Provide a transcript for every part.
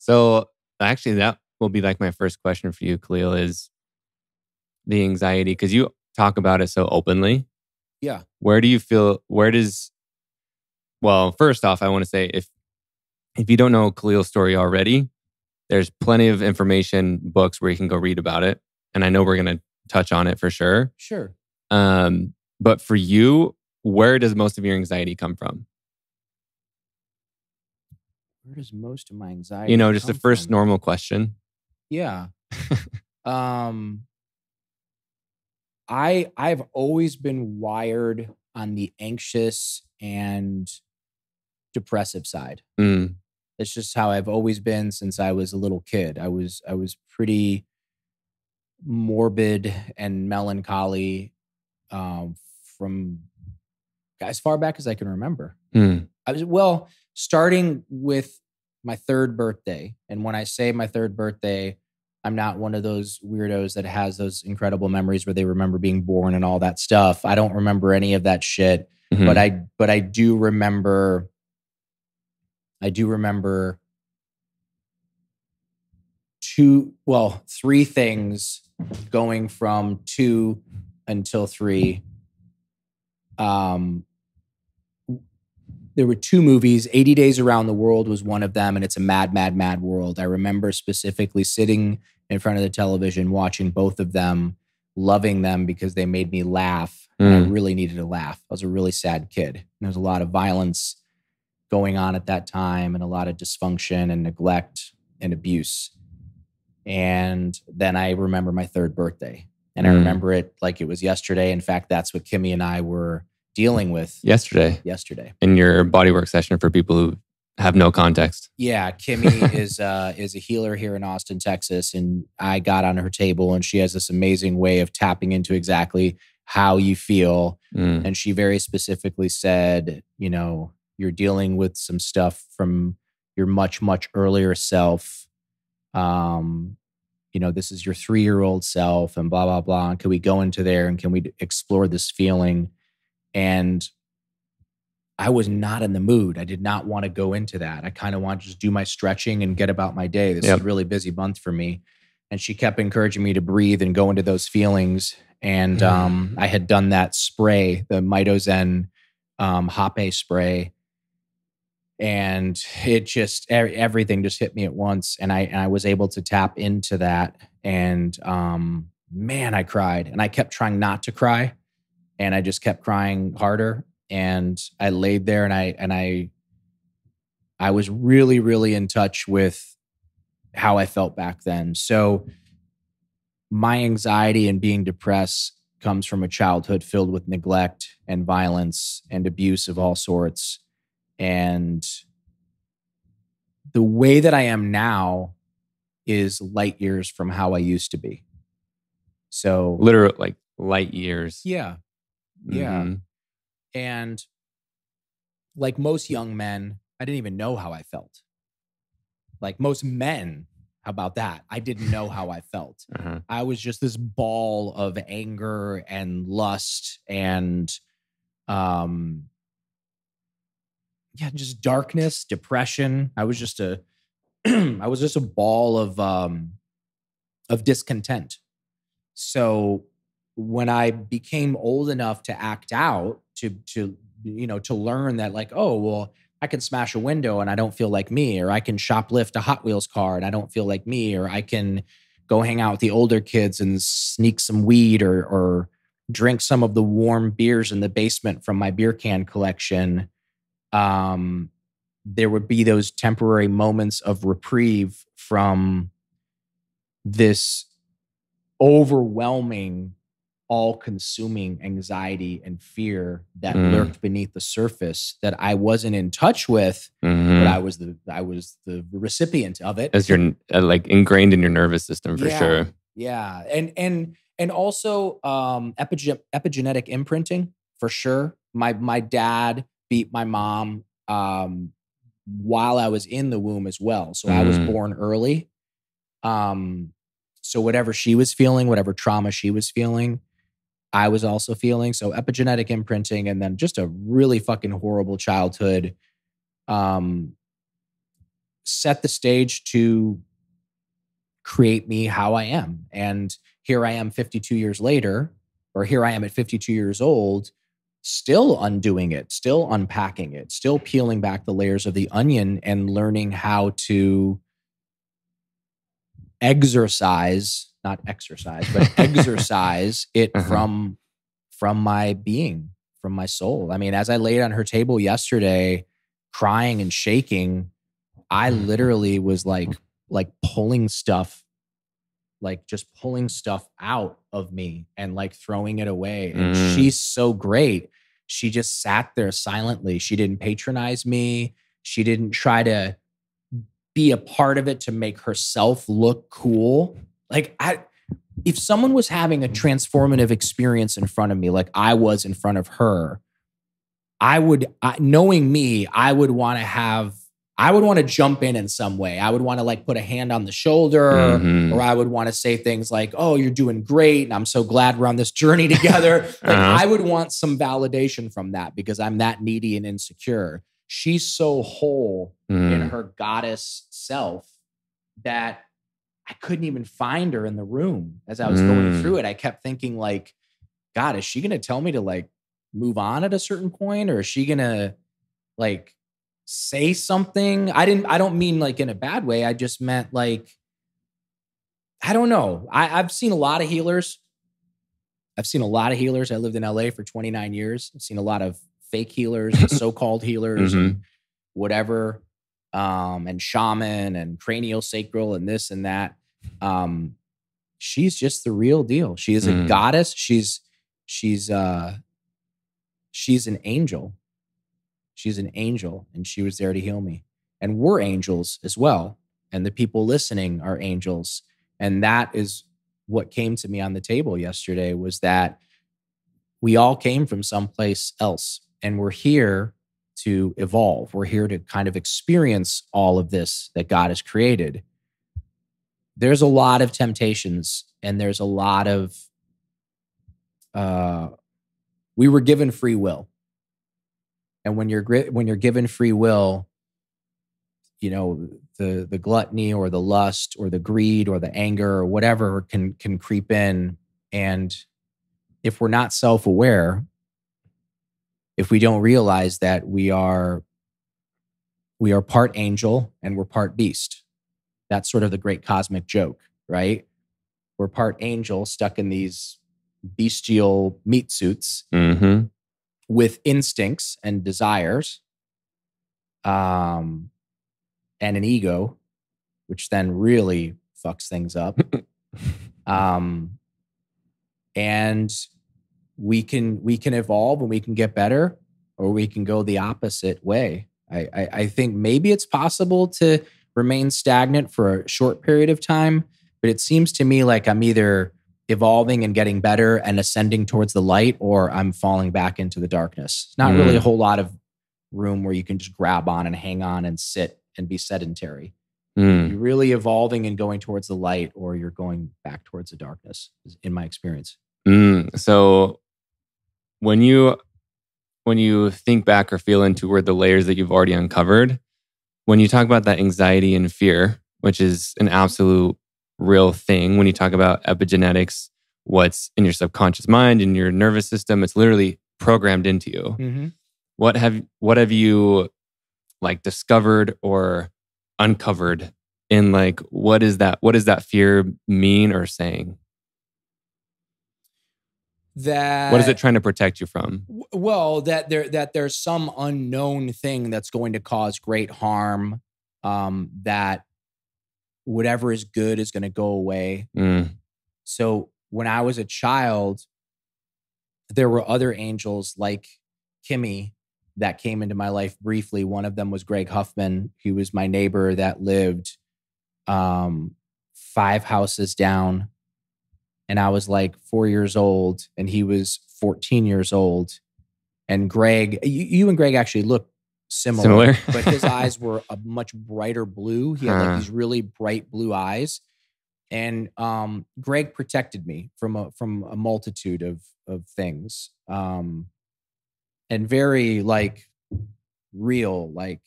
So actually, that will be like my first question for you, Khalil, is the anxiety, because you talk about it so openly. Yeah. Where do you feel, well, first off, I want to say if you don't know Khalil's story already, there's plenty of information, books where you can go read about it. And I know we're going to touch on it for sure. Sure. But for you, where does most of your anxiety come from? Where does most of my anxiety come from? You know, just the first normal question. Yeah. I've always been wired on the anxious and depressive side. Mm. That's just how I've always been since I was a little kid. I was pretty morbid and melancholy from as far back as I can remember. Mm. Starting with my third birthday. And when I say my third birthday, I'm not one of those weirdos that has those incredible memories where they remember being born and all that stuff. I don't remember any of that shit, mm-hmm. but I do remember. I do remember three things going from 2 until 3. There were 2 movies. 80 Days Around the World was one of them, and it's a mad, mad, mad world. I remember specifically sitting in front of the television, watching both of them, loving them because they made me laugh. Mm. And I really needed to laugh. I was a really sad kid. And there was a lot of violence going on at that time and a lot of dysfunction and neglect and abuse. And then I remember my third birthday. And I remember it like it was yesterday. In fact, that's what Kimmy and I were dealing with yesterday in your bodywork session for people who have no context. Yeah, Kimmy is a healer here in Austin, Texas, and I got on her table, and she has this amazing way of tapping into exactly how you feel. Mm. And she very specifically said, you know, you're dealing with some stuff from your much, much earlier self. You know, this is your 3-year-old self, and blah blah blah. And can we go into there and can we explore this feeling? And I was not in the mood. I did not want to go into that. I kind of want to just do my stretching and get about my day. This is a really busy month for me. And she kept encouraging me to breathe and go into those feelings. And I had done that spray, the MitoZen Hopay spray. And it just, everything just hit me at once. And I was able to tap into that. And man, I cried. And I kept trying not to cry. And I just kept crying harder. And I laid there, and I was really, really in touch with how I felt back then. So my anxiety and being depressed comes from a childhood filled with neglect and violence and abuse of all sorts. And the way that I am now is light years from how I used to be. So literally, like light years. Yeah. Yeah. Mm-hmm. And like most young men, I didn't even know how I felt. Like most men, how about that? I didn't know how I felt. Uh-huh. I was just this ball of anger and lust and just darkness, depression. I was just a ball of discontent. So when I became old enough to act out, to learn that, like, oh, well, I can smash a window and I don't feel like me, or I can shoplift a Hot Wheels car and I don't feel like me, or I can go hang out with the older kids and sneak some weed or drink some of the warm beers in the basement from my beer can collection. There would be those temporary moments of reprieve from this overwhelming, all-consuming anxiety and fear that lurked beneath the surface that I wasn't in touch with, but I was the recipient of it. As you're like ingrained in your nervous system for sure. Yeah, and also epigenetic imprinting for sure. My dad beat my mom while I was in the womb as well, so I was born early. So whatever she was feeling, whatever trauma she was feeling, I was also feeling. So epigenetic imprinting, and then just a really fucking horrible childhood. set the stage to create me how I am. And here I am 52 years later, or here I am at 52 years old, still undoing it, still unpacking it, still peeling back the layers of the onion and learning how to exercise, not exercise, but exercise it from my being, from my soul. I mean, as I laid on her table yesterday, crying and shaking, I literally was like pulling stuff, like just pulling stuff out of me and like throwing it away. And she's so great. She just sat there silently. She didn't patronize me. She didn't try to be a part of it to make herself look cool. Like if someone was having a transformative experience in front of me, like I was in front of her, knowing me, I would want to jump in some way. I would want to like put a hand on the shoulder, or I would want to say things like, oh, you're doing great. And I'm so glad we're on this journey together. Like, I would want some validation from that because I'm that needy and insecure. She's so whole in her goddess self that I couldn't even find her in the room. As I was going through it, I kept thinking like, God, is she going to tell me to like move on at a certain point? Or is she going to like say something? I don't mean like in a bad way. I just meant like, I don't know. I've seen a lot of healers. I lived in LA for 29 years. I've seen a lot of fake healers, and so-called healers, and whatever, and shaman and craniosacral and this and that. She's just the real deal. She is a goddess. She's an angel. She's an angel, and she was there to heal me. And we're angels as well. And the people listening are angels. And that is what came to me on the table yesterday, was that we all came from someplace else. And we're here to evolve. We're here to kind of experience all of this that God has created. There's a lot of temptations, and there's a lot of... we were given free will. And when you're given free will, you know, the gluttony or the lust or the greed or the anger or whatever can creep in. And if we're not self-aware, if we don't realize that we are part angel and we're part beast, that's sort of the great cosmic joke, right? We're part angel stuck in these bestial meat suits. With instincts and desires, and an ego, which then really fucks things up. And we can evolve and we can get better, or we can go the opposite way. I think maybe it's possible to remain stagnant for a short period of time, but it seems to me like I'm either evolving and getting better and ascending towards the light, or I'm falling back into the darkness. It's not really a whole lot of room where you can just grab on and hang on and sit and be sedentary. You're really evolving and going towards the light, or you're going back towards the darkness, in my experience. So when you think back or feel into where the layers that you've already uncovered, when you talk about that anxiety and fear, which is an absolute real thing. When you talk about epigenetics, what's in your subconscious mind, in your nervous system, it's literally programmed into you. What have you like discovered or uncovered in like, what does that fear mean or saying? That what is it trying to protect you from? Well, that there's some unknown thing that's going to cause great harm, that whatever is good is going to go away. So when I was a child, there were other angels like Kimmy that came into my life briefly. One of them was Greg Huffman. He was my neighbor that lived 5 houses down. And I was like 4 years old and he was 14 years old. And Greg, you and Greg actually looked similar. But his eyes were a much brighter blue. He had like these really bright blue eyes. And Greg protected me from a multitude of things. And very like real, like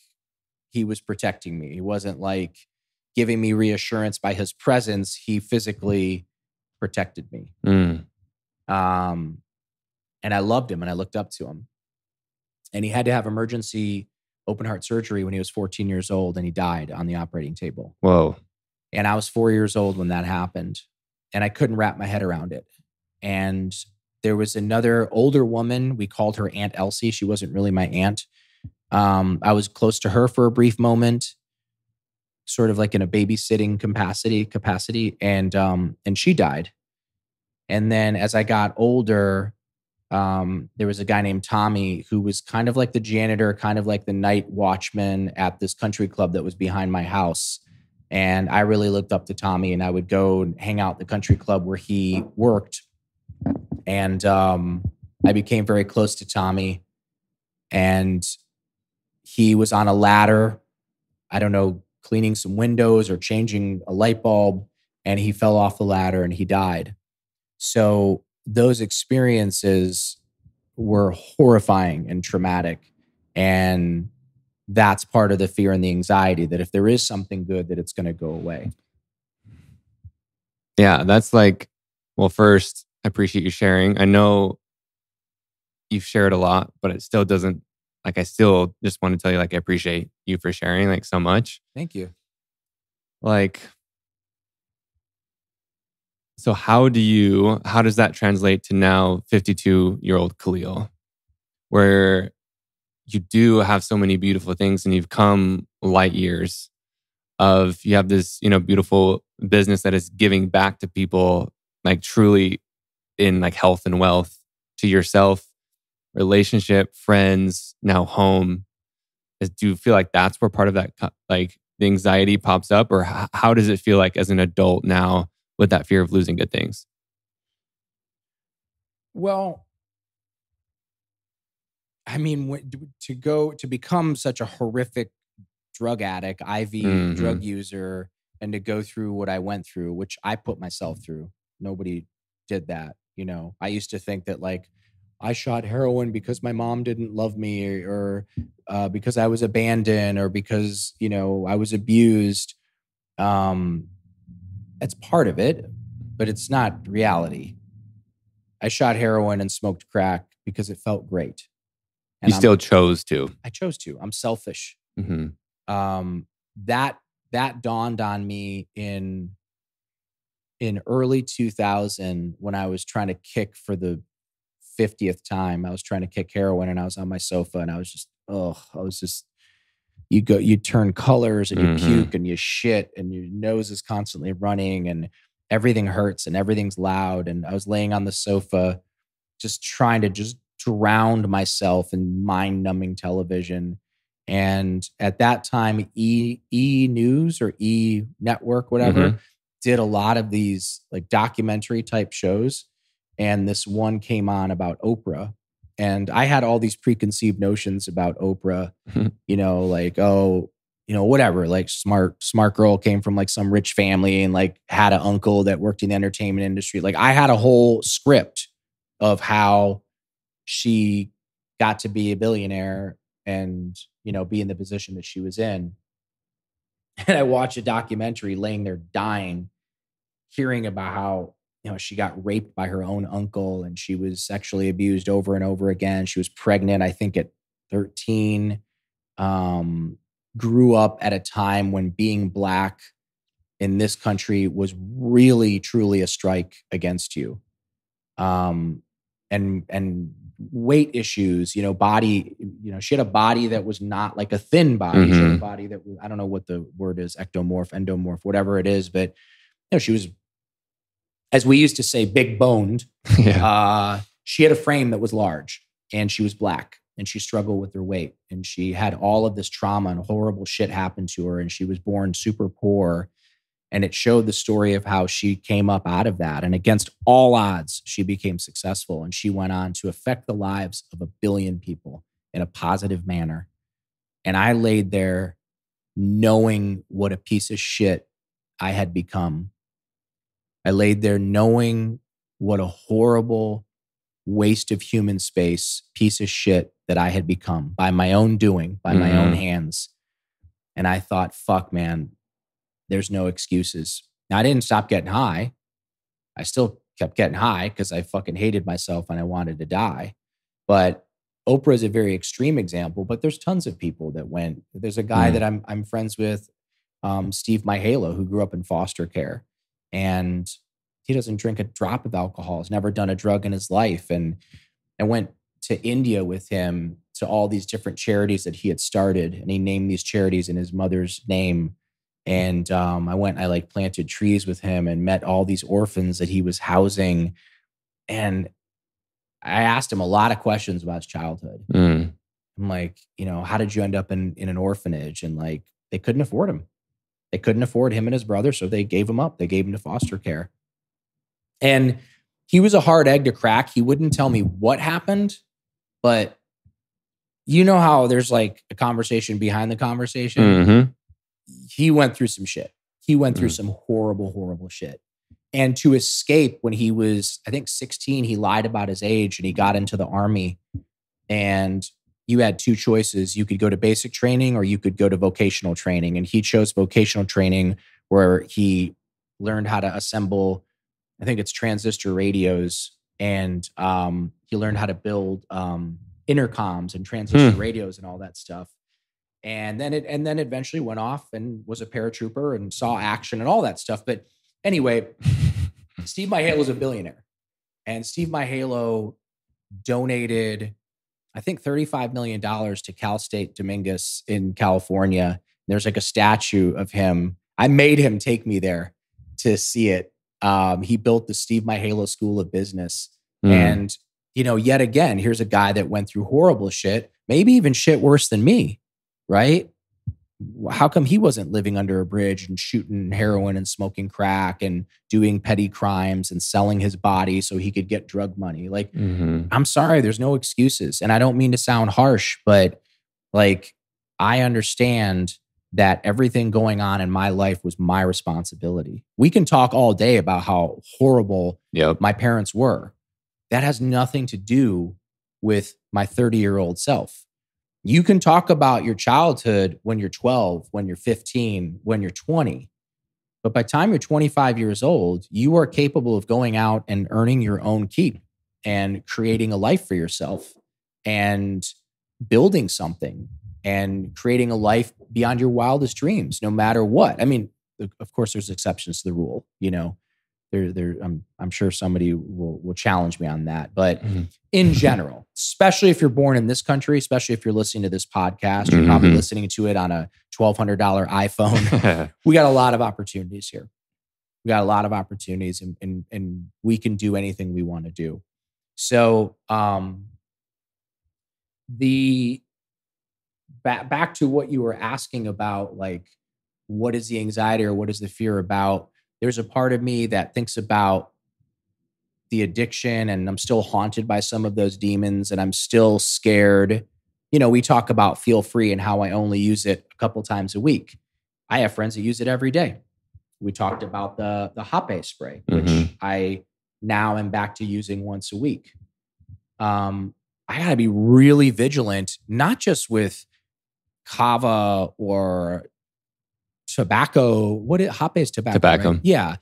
he was protecting me. He wasn't like giving me reassurance by his presence. He physically protected me. And I loved him and I looked up to him. And he had to have emergency open heart surgery when he was 14 years old and he died on the operating table. Whoa. And I was 4 years old when that happened and I couldn't wrap my head around it. And there was another older woman. We called her Aunt Elsie. She wasn't really my aunt. I was close to her for a brief moment, sort of like in a babysitting capacity. And she died. And then as I got older, there was a guy named Tommy who was kind of like the janitor, kind of like the night watchman at this country club that was behind my house. And I really looked up to Tommy and I would go and hang out at the country club where he worked. And I became very close to Tommy. And he was on a ladder, I don't know, cleaning some windows or changing a light bulb. And he fell off the ladder and he died. So those experiences were horrifying and traumatic. And that's part of the fear and the anxiety that if there is something good, that it's going to go away. Yeah, that's like, well, first, I appreciate you sharing. I know you've shared a lot, but it still doesn't, like, I still just want to tell you, like, I appreciate you for sharing, like, so much. Thank you. Like, so how does that translate to now 52-year-old Khalil, where you do have so many beautiful things and you've come light years of, you have this, you know, beautiful business that is giving back to people, like, truly in like health and wealth, to yourself, relationship, friends, now home. Do you feel like that's where part of that, like, the anxiety pops up? Or how does it feel like as an adult now with that fear of losing good things? Well, I mean, to become such a horrific drug addict, IV drug user, and to go through what I went through, which I put myself through. Nobody did that. You know, I used to think that, like, I shot heroin because my mom didn't love me, or because I was abandoned, or because, you know, I was abused. That's part of it, but it's not reality. I shot heroin and smoked crack because it felt great. And you still chose to. I chose to. I'm selfish. Mm-hmm. That dawned on me in early 2000, when I was trying to kick for the 50th time. I was trying to kick heroin and I was on my sofa and I was just, you turn colors and you puke and you shit and your nose is constantly running and everything hurts and everything's loud. And I was laying on the sofa, just trying to just drown myself in mind-numbing television. And at that time, E! News or E! Network, whatever, did a lot of these like documentary type shows. And this one came on about Oprah. And I had all these preconceived notions about Oprah, you know, like, oh, you know, whatever, like smart girl, came from like some rich family and like had an uncle that worked in the entertainment industry. Like, I had a whole script of how she got to be a billionaire and, you know, be in the position that she was in. And I watched a documentary laying there dying, hearing about how, you know, she got raped by her own uncle and she was sexually abused over and over again. She was pregnant, I think, at 13. Grew up at a time when being Black in this country was really, truly a strike against you. And weight issues, you know, body, you know, she had a body that was not like a thin body. She had a body that was, I don't know what the word is, ectomorph, endomorph, whatever it is. But, you know, she was, as we used to say, big boned. She had a frame that was large and she was Black and she struggled with her weight and she had all of this trauma and horrible shit happened to her and she was born super poor. And it showed the story of how she came up out of that. And against all odds, she became successful. And she went on to affect the lives of a billion people in a positive manner. And I laid there knowing what a piece of shit I had become. I laid there knowing what a horrible waste of human space, piece of shit that I had become by my own doing, by my own hands. And I thought, fuck, man, there's no excuses. Now, I didn't stop getting high. I still kept getting high because I fucking hated myself and I wanted to die. But Oprah is a very extreme example, but there's tons of people that went. There's a guy that I'm friends with, Steve Mihalo, who grew up in foster care. And he doesn't drink a drop of alcohol. He's never done a drug in his life. And I went to India with him to all these different charities that he had started. And he named these charities in his mother's name. And I went, I like planted trees with him and met all these orphans that he was housing. And I asked him a lot of questions about his childhood. I'm like, you know, how did you end up in an orphanage? And like, they couldn't afford him. They couldn't afford him and his brother. So they gave him up. They gave him to foster care. And he was a hard egg to crack. He wouldn't tell me what happened, but you know how there's like a conversation behind the conversation. He went through some shit. He went through some horrible, horrible shit. And to escape, when he was, I think, 16, he lied about his age and he got into the army. And you had two choices. You could go to basic training or you could go to vocational training. And he chose vocational training, where he learned how to assemble, I think it's transistor radios. And he learned how to build intercoms and transistor radios and all that stuff. And then eventually went off and was a paratrooper and saw action and all that stuff. But anyway, Steve Mihalo is a billionaire, and Steve Mihalo donated, I think, $35 million to Cal State Dominguez in California. There's like a statue of him. I made him take me there to see it. He built the Steve Mihalo School of Business. And, you know, yet again, here's a guy that went through horrible shit, maybe even shit worse than me. Right? How come he wasn't living under a bridge and shooting heroin and smoking crack and doing petty crimes and selling his body so he could get drug money? Like, I'm sorry, there's no excuses. And I don't mean to sound harsh, but like, I understand that everything going on in my life was my responsibility. We can talk all day about how horrible my parents were. That has nothing to do with my 30-year-old self. You can talk about your childhood when you're 12, when you're 15, when you're 20. But by the time you're 25 years old, you are capable of going out and earning your own keep and creating a life for yourself and building something and creating a life beyond your wildest dreams, no matter what. I mean, of course, there's exceptions to the rule. You know, I'm sure somebody will challenge me on that. But in general, especially if you're born in this country, especially if you're listening to this podcast, you're probably listening to it on a $1,200 iPhone. We got a lot of opportunities here. We got a lot of opportunities, and we can do anything we want to do. So back to what you were asking about, like, what is the anxiety or what is the fear about? There's a part of me that thinks about the addiction, and I'm still haunted by some of those demons, and I'm still scared. You know, we talk about Feel Free and how I only use it a couple times a week. I have friends that use it every day. We talked about the Hopay spray, which I now am back to using once a week. I gotta be really vigilant, not just with kava or tobacco. What is Hopay's tobacco? Tobacco. Right? Yeah.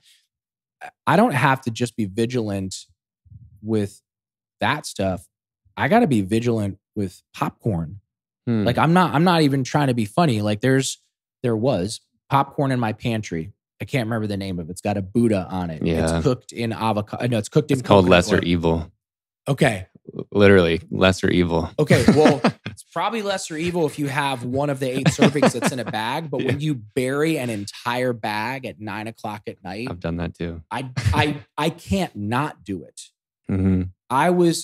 I don't have to just be vigilant with that stuff. I got to be vigilant with popcorn. Like, I'm not even trying to be funny. Like, there was popcorn in my pantry. I can't remember the name of it. It's got a Buddha on it. Yeah. It's cooked in avocado. No, it's cooked in coconut oil. It's called Lesser Evil. Okay. Literally, lesser evil. Okay, well, it's probably lesser evil if you have one of the 8 servings that's in a bag, but when you bury an entire bag at 9:00 at night... I've done that too. I can't not do it.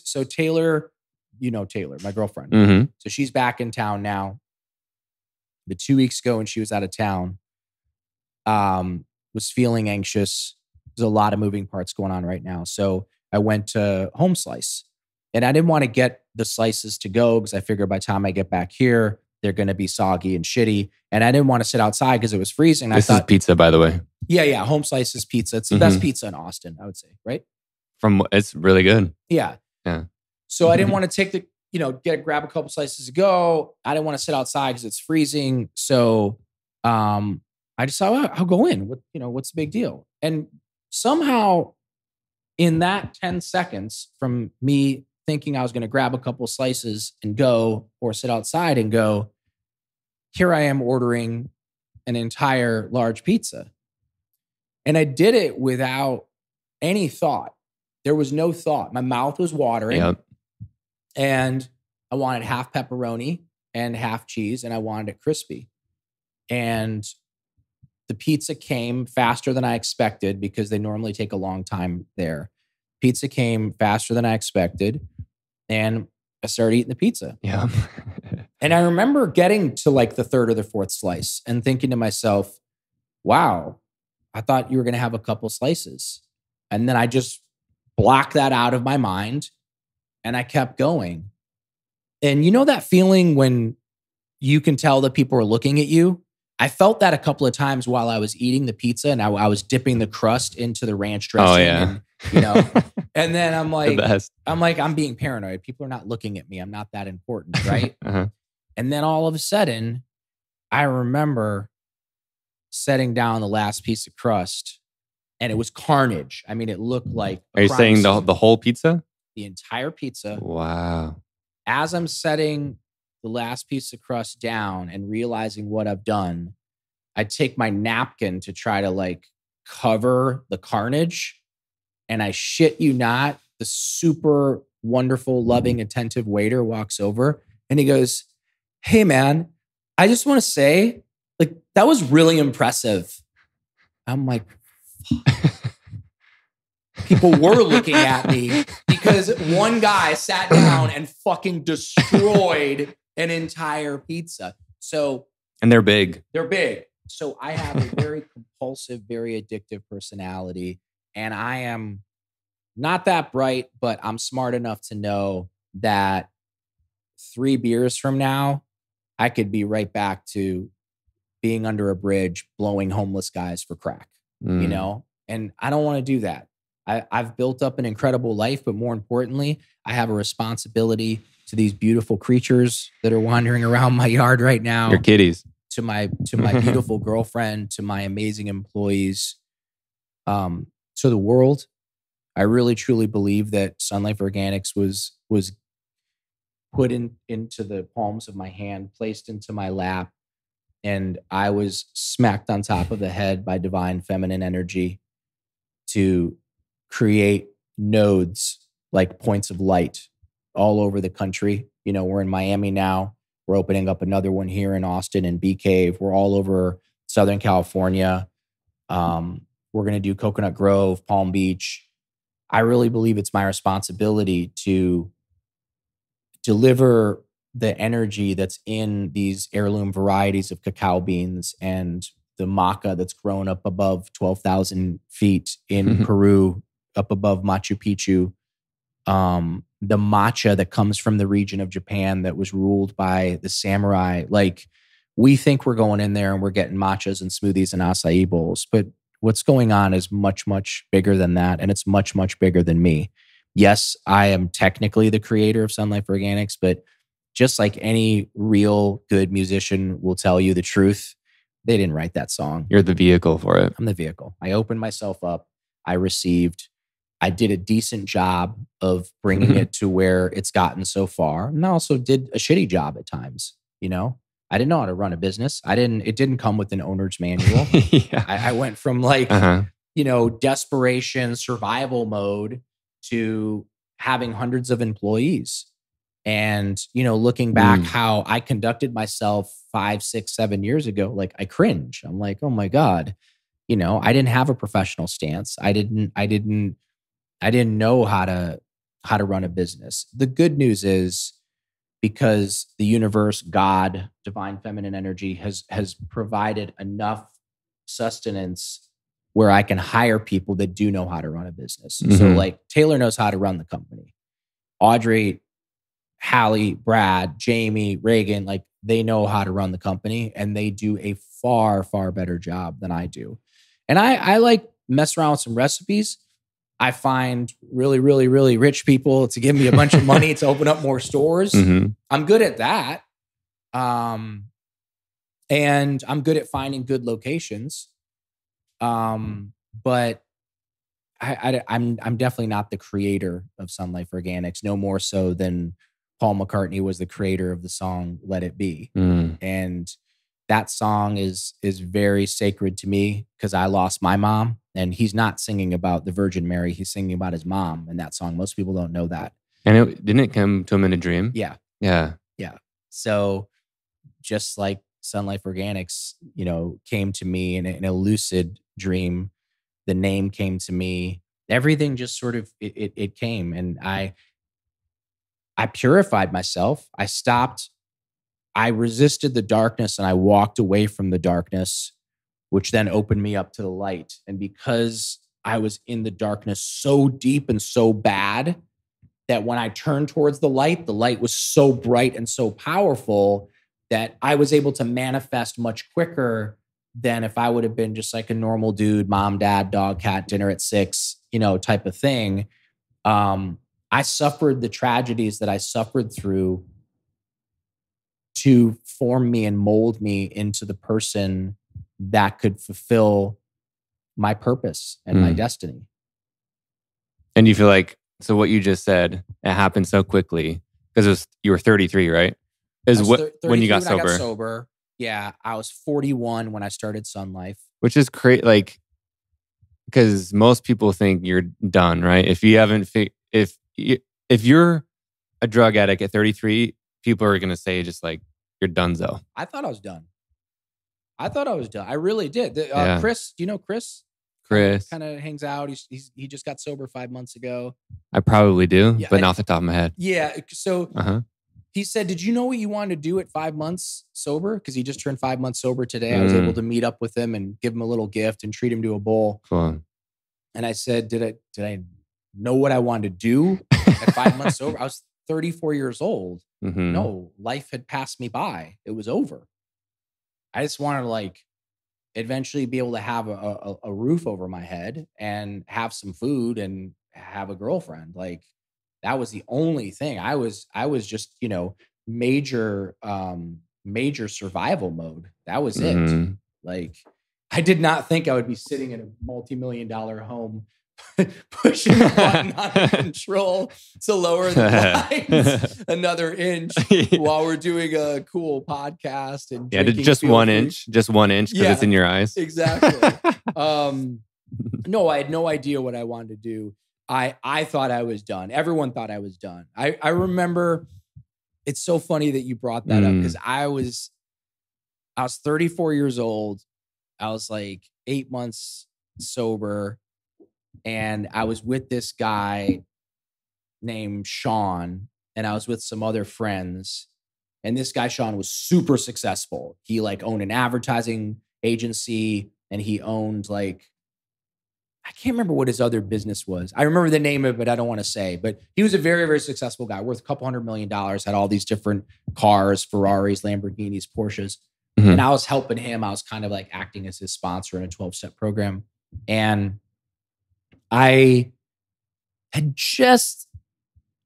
So Taylor, you know Taylor, my girlfriend. So she's back in town now. The 2 weeks ago when she was out of town, was feeling anxious. There's a lot of moving parts going on right now. So I went to Home Slice. And I didn't want to get the slices to go because I figured by the time I get back here, they're going to be soggy and shitty. And I didn't want to sit outside because it was freezing. This is pizza, by the way. Yeah, yeah. Home Slice's pizza. It's the best pizza in Austin, I would say. Right? It's really good. Yeah. Yeah. So I didn't want to grab a couple slices to go. I didn't want to sit outside because it's freezing. So I just thought, well, I'll go in. What, you know, what's the big deal? And somehow in that 10 seconds from me thinking I was going to grab a couple slices and go, or sit outside and go, here I am ordering an entire large pizza. And I did it without any thought. There was no thought. My mouth was watering. Yep. And I wanted half pepperoni and half cheese, and I wanted it crispy. And the pizza came faster than I expected because they normally take a long time there. Pizza came faster than I expected, and I started eating the pizza. Yeah. And I remember getting to like the third or the fourth slice and thinking to myself, wow, I thought you were going to have a couple slices. And then I just blocked that out of my mind and I kept going. And you know that feeling when you can tell that people are looking at you? I felt that a couple of times while I was eating the pizza, and I was dipping the crust into the ranch dressing. Oh, yeah. And, you know, and then I'm like, I'm being paranoid. People are not looking at me. I'm not that important, right? Uh-huh. And then all of a sudden, I remember setting down the last piece of crust, and it was carnage. I mean, it looked like— Are you saying the whole pizza? The entire pizza. Wow. As I'm setting the last piece of crust down and realizing what I've done, I take my napkin to try to like cover the carnage. And I shit you not, the super wonderful, loving, attentive waiter walks over and he goes, "Hey man, I just want to say, like, that was really impressive." I'm like, fuck. People were looking at me because one guy sat down and fucking destroyed an entire pizza. And they're big. They're big. So I have a very compulsive, very addictive personality. And I am not that bright, but I'm smart enough to know that 3 beers from now, I could be right back to being under a bridge, blowing homeless guys for crack, you know? And I don't want to do that. I've built up an incredible life, but more importantly, I have a responsibility to these beautiful creatures that are wandering around my yard right now. Your kitties. To my beautiful girlfriend, to my amazing employees, to the world. I really truly believe that Sun Life Organics was put into the palms of my hand, placed into my lap, and I was smacked on top of the head by divine feminine energy to create nodes, like points of light, all over the country. You know, we're in Miami now. We're opening up another one here in Austin and Bee Cave. We're all over Southern California. We're going to do Coconut Grove, Palm Beach. I really believe it's my responsibility to deliver the energy that's in these heirloom varieties of cacao beans and the maca that's grown up above 12,000 feet in Peru, up above Machu Picchu, the matcha that comes from the region of Japan that was ruled by the samurai. Like, we think we're going in there and we're getting matchas and smoothies and acai bowls, but what's going on is much, much bigger than that. And it's much, much bigger than me. Yes, I am technically the creator of Sun Life Organics, but just like any real good musician will tell you the truth, they didn't write that song. You're the vehicle for it. I'm the vehicle. I opened myself up. I received. I did a decent job of bringing it to where it's gotten so far. And I also did a shitty job at times. You know, I didn't know how to run a business. It didn't come with an owner's manual. Yeah. I went from like, you know, desperation, survival mode to having hundreds of employees. And, you know, looking back how I conducted myself 5, 6, 7 years ago, like I cringe. I'm like, oh my God, you know, I didn't have a professional stance. I didn't know how to run a business. The good news is, because the universe, God, divine feminine energy has provided enough sustenance where I can hire people that do know how to run a business. So like Taylor knows how to run the company. Audrey, Hallie, Brad, Jamie, Reagan, like they know how to run the company, and they do a far, far better job than I do. And I like mess around with some recipes. I find really, really, really rich people to give me a bunch of money to open up more stores. I'm good at that. And I'm good at finding good locations. But I'm definitely not the creator of Sun Life Organics, no more so than Paul McCartney was the creator of the song Let It Be. Mm. And that song is very sacred to me because I lost my mom, and he's not singing about the Virgin Mary. He's singing about his mom in that song. Most people don't know that. And didn't it come to him in a dream? Yeah. Yeah. Yeah. So just like Sun Life Organics, you know, came to me in a lucid dream. The name came to me. Everything just sort of, it came. And I purified myself. I stopped. I resisted the darkness and I walked away from the darkness, which then opened me up to the light. And because I was in the darkness so deep and so bad that when I turned towards the light was so bright and so powerful that I was able to manifest much quicker than if I would have been just like a normal dude, mom, dad, dog, cat, dinner at 6, you know, type of thing. I suffered the tragedies that I suffered through to form me and mold me into the person that could fulfill my purpose and my destiny. And you feel like, so what you just said, it happened so quickly because you were 33, right? Is what when you got sober? I got sober. Yeah, I was 41 when I started Sun Life, which is crazy. Like, because most people think you're done, right? If you haven't, if you're a drug addict at 33, people are gonna say just like you're donezo. I thought I was done. I thought I was done. I really did. Yeah. Chris, do you know Chris? Chris kind of hangs out. He just got sober 5 months ago. I probably do, yeah, but not off the top of my head. Yeah. So he said, "Did you know what you wanted to do at 5 months sober?" Because he just turned 5 months sober today. I was able to meet up with him and give him a little gift and treat him to a bowl. Cool. And I said, "Did I know what I wanted to do at 5 months sober?" I was 34 years old. Mm-hmm. No, life had passed me by. It was over. I just wanted to like eventually be able to have a roof over my head and have some food and have a girlfriend. Like that was the only thing. I was just, you know, major survival mode. That was it. Like I did not think I would be sitting in a multi-million-dollar home pushing the button on the control to lower the blinds another inch while we're doing a cool podcast. And just one inch because it's in your eyes. Exactly. No, I had no idea what I wanted to do. I thought I was done. Everyone thought I was done. I remember, it's so funny that you brought that up because I was 34 years old. I was like 8 months sober. And I was with this guy named Sean, and I was with some other friends. And this guy, Sean, was super successful. He like owned an advertising agency, and he owned like, I can't remember what his other business was. I remember the name of it, but I don't want to say. But he was a very, very successful guy, worth $200 million, had all these different cars, Ferraris, Lamborghinis, Porsches. Mm-hmm. And I was helping him. I was kind of like acting as his sponsor in a 12-step program. And I had just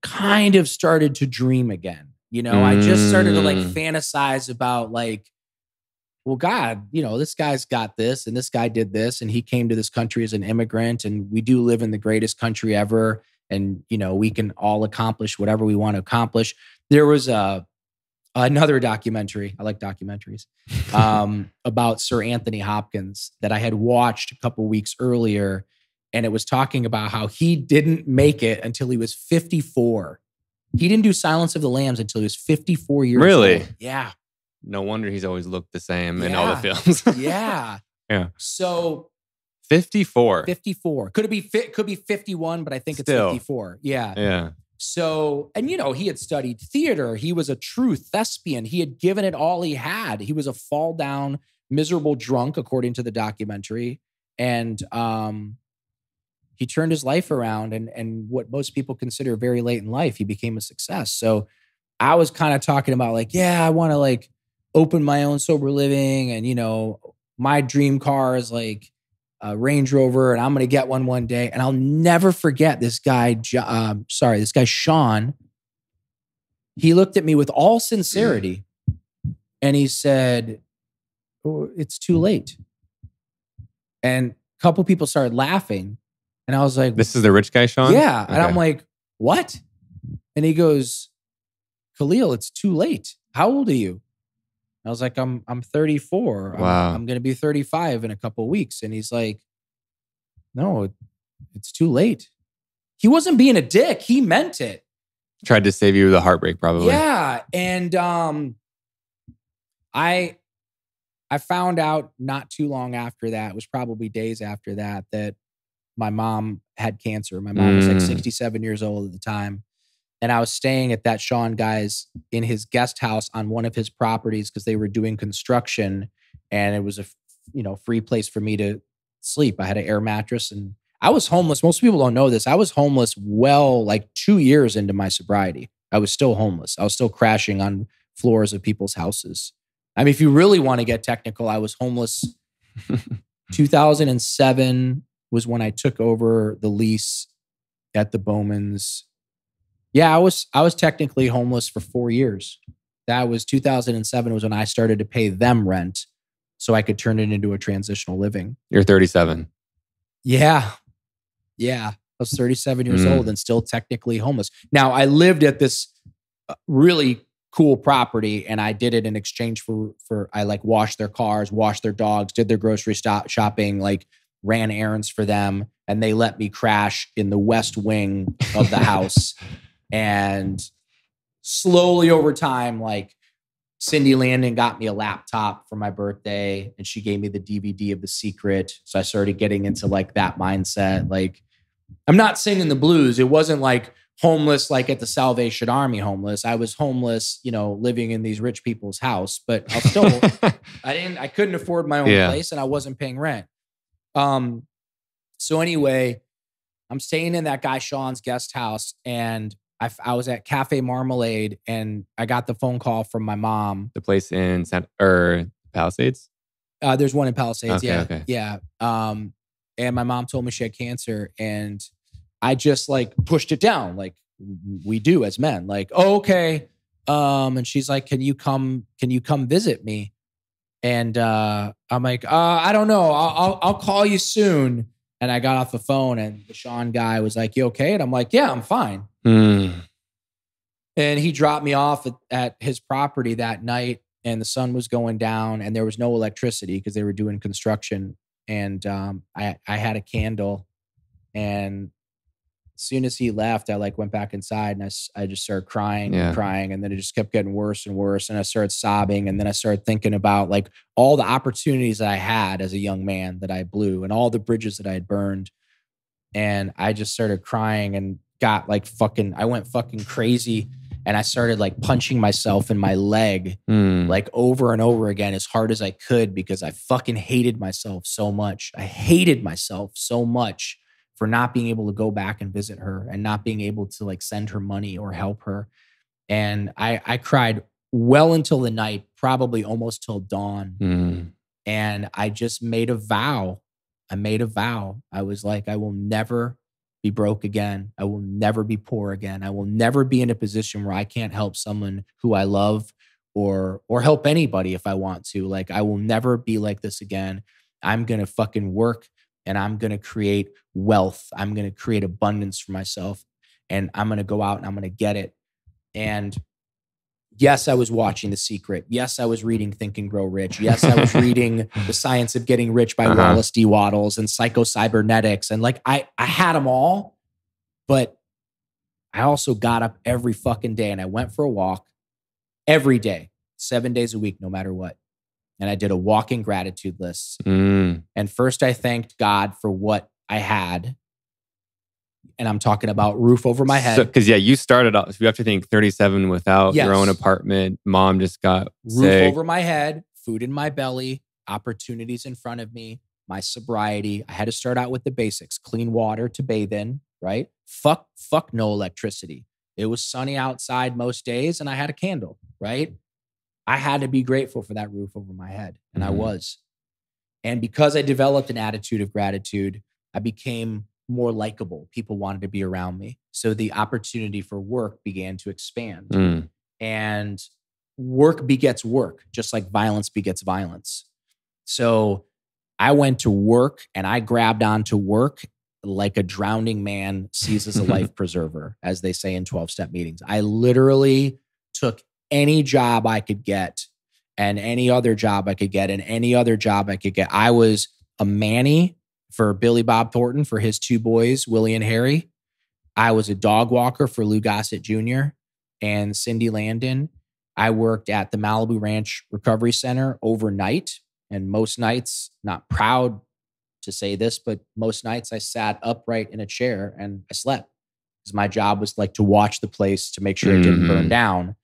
kind of started to dream again. You know, I just started to like fantasize about like, well, God, you know, this guy's got this and this guy did this and he came to this country as an immigrant and we do live in the greatest country ever. And, you know, we can all accomplish whatever we want to accomplish. There was another documentary, I like documentaries, about Sir Anthony Hopkins that I had watched a couple weeks earlier. And it was talking about how he didn't make it until he was 54. He didn't do Silence of the Lambs until he was 54 years old. Really? Yeah. No wonder he's always looked the same in all the films. Yeah. So 54. 54. Could be 51, but I think it's 54. Yeah. Yeah. So, and you know, he had studied theater. He was a true thespian. He had given it all he had. He was a fall down, miserable drunk, according to the documentary. And he turned his life around and what most people consider very late in life, he became a success. So I was kind of talking about like, yeah, I want to like open my own sober living. And, you know, my dream car is like a Range Rover and I'm going to get one day. And I'll never forget this guy, Sean. He looked at me with all sincerity and he said, it's too late. And a couple people started laughing. And I was like, this is the rich guy, Sean? Yeah. Okay. And I'm like, what? And he goes, Khalil, it's too late. How old are you? And I was like, I'm 34. Wow. I'm going to be 35 in a couple of weeks. And he's like, no, it's too late. He wasn't being a dick. He meant it. Tried to save you the heartbreak, probably. Yeah. And I found out not too long after that, it was probably days after that, that my mom had cancer. My mom was like 67 years old at the time. And I was staying at that Sean guy's in his guest house on one of his properties because they were doing construction. And it was a free place for me to sleep. I had an air mattress and I was homeless. Most people don't know this. I was homeless like 2 years into my sobriety. I was still homeless. I was still crashing on floors of people's houses. I mean, if you really want to get technical, I was homeless. 2007 was when I took over the lease at the Bowman's. Yeah, I was technically homeless for 4 years. That was 2007 was when I started to pay them rent so I could turn it into a transitional living. You're 37. Yeah. Yeah. I was 37 years old and still technically homeless. Now, I lived at this really cool property and I did it in exchange for I like washed their cars, washed their dogs, did their grocery shopping, like ran errands for them, and they let me crash in the west wing of the house. And slowly over time, like Cindy Landon got me a laptop for my birthday and she gave me the DVD of The Secret. So I started getting into like that mindset. Like, I'm not singing the blues. It wasn't like homeless, like at the Salvation Army homeless. I was homeless, living in these rich people's house, but I still, I couldn't afford my own place and I wasn't paying rent. So anyway, I'm staying in that guy Sean's guest house and I was at Cafe Marmalade and I got the phone call from my mom. The place in Palisades? There's one in Palisades, okay, yeah. Okay. Yeah. And my mom told me she had cancer and I just like pushed it down like we do as men. Like, oh, okay. And she's like, can you come visit me? And I'm like, I don't know. I'll call you soon. And I got off the phone and the Sean guy was like, you okay? And I'm like, yeah, I'm fine. And he dropped me off at his property that night and the sun was going down and there was no electricity because they were doing construction. And I had a candle. And as soon as he left, I like went back inside and I just started crying and crying. And then it just kept getting worse and worse. And I started sobbing. And then I started thinking about like all the opportunities that I had as a young man that I blew and all the bridges that I had burned. And I just started crying and got like I went fucking crazy. And I started like punching myself in my leg, like over and over again as hard as I could because I fucking hated myself so much. I hated myself so much for not being able to go back and visit her and not being able to like send her money or help her. And I cried well until the night, probably almost till dawn. And I just made a vow. I was like, I will never be broke again. I will never be poor again. I will never be in a position where I can't help someone who I love or help anybody if I want to. Like, I will never be like this again. I'm going to fucking work. And I'm going to create wealth. I'm going to create abundance for myself. And I'm going to go out and I'm going to get it. And yes, I was watching The Secret. Yes, I was reading Think and Grow Rich. Yes, I was reading The Science of Getting Rich by Wallace D. Waddles and Psycho-Cybernetics. And like, I had them all, but I also got up every fucking day and I went for a walk every day, 7 days a week, no matter what. And I did a walking gratitude list. And first I thanked God for what I had. And I'm talking about roof over my head. Because you started off, you have to think 37 without your own apartment. Mom just got sick. Roof over my head, food in my belly, opportunities in front of me, my sobriety. I had to start out with the basics, clean water to bathe in, right? Fuck no electricity. It was sunny outside most days and I had a candle, right? I had to be grateful for that roof over my head. And I was. And because I developed an attitude of gratitude, I became more likable. People wanted to be around me. So the opportunity for work began to expand. And work begets work, just like violence begets violence. So I went to work and I grabbed onto work like a drowning man seizes a life preserver, as they say in 12-step meetings. I literally took any job I could get and any other job I could get and any other job I could get. I was a Manny for Billy Bob Thornton for his two boys, Willie and Harry. I was a dog walker for Lou Gossett Jr. and Cindy Landon. I worked at the Malibu Ranch Recovery Center overnight. And most nights, not proud to say this, but most nights I sat upright in a chair and I slept. Because my job was like to watch the place to make sure it didn't burn down.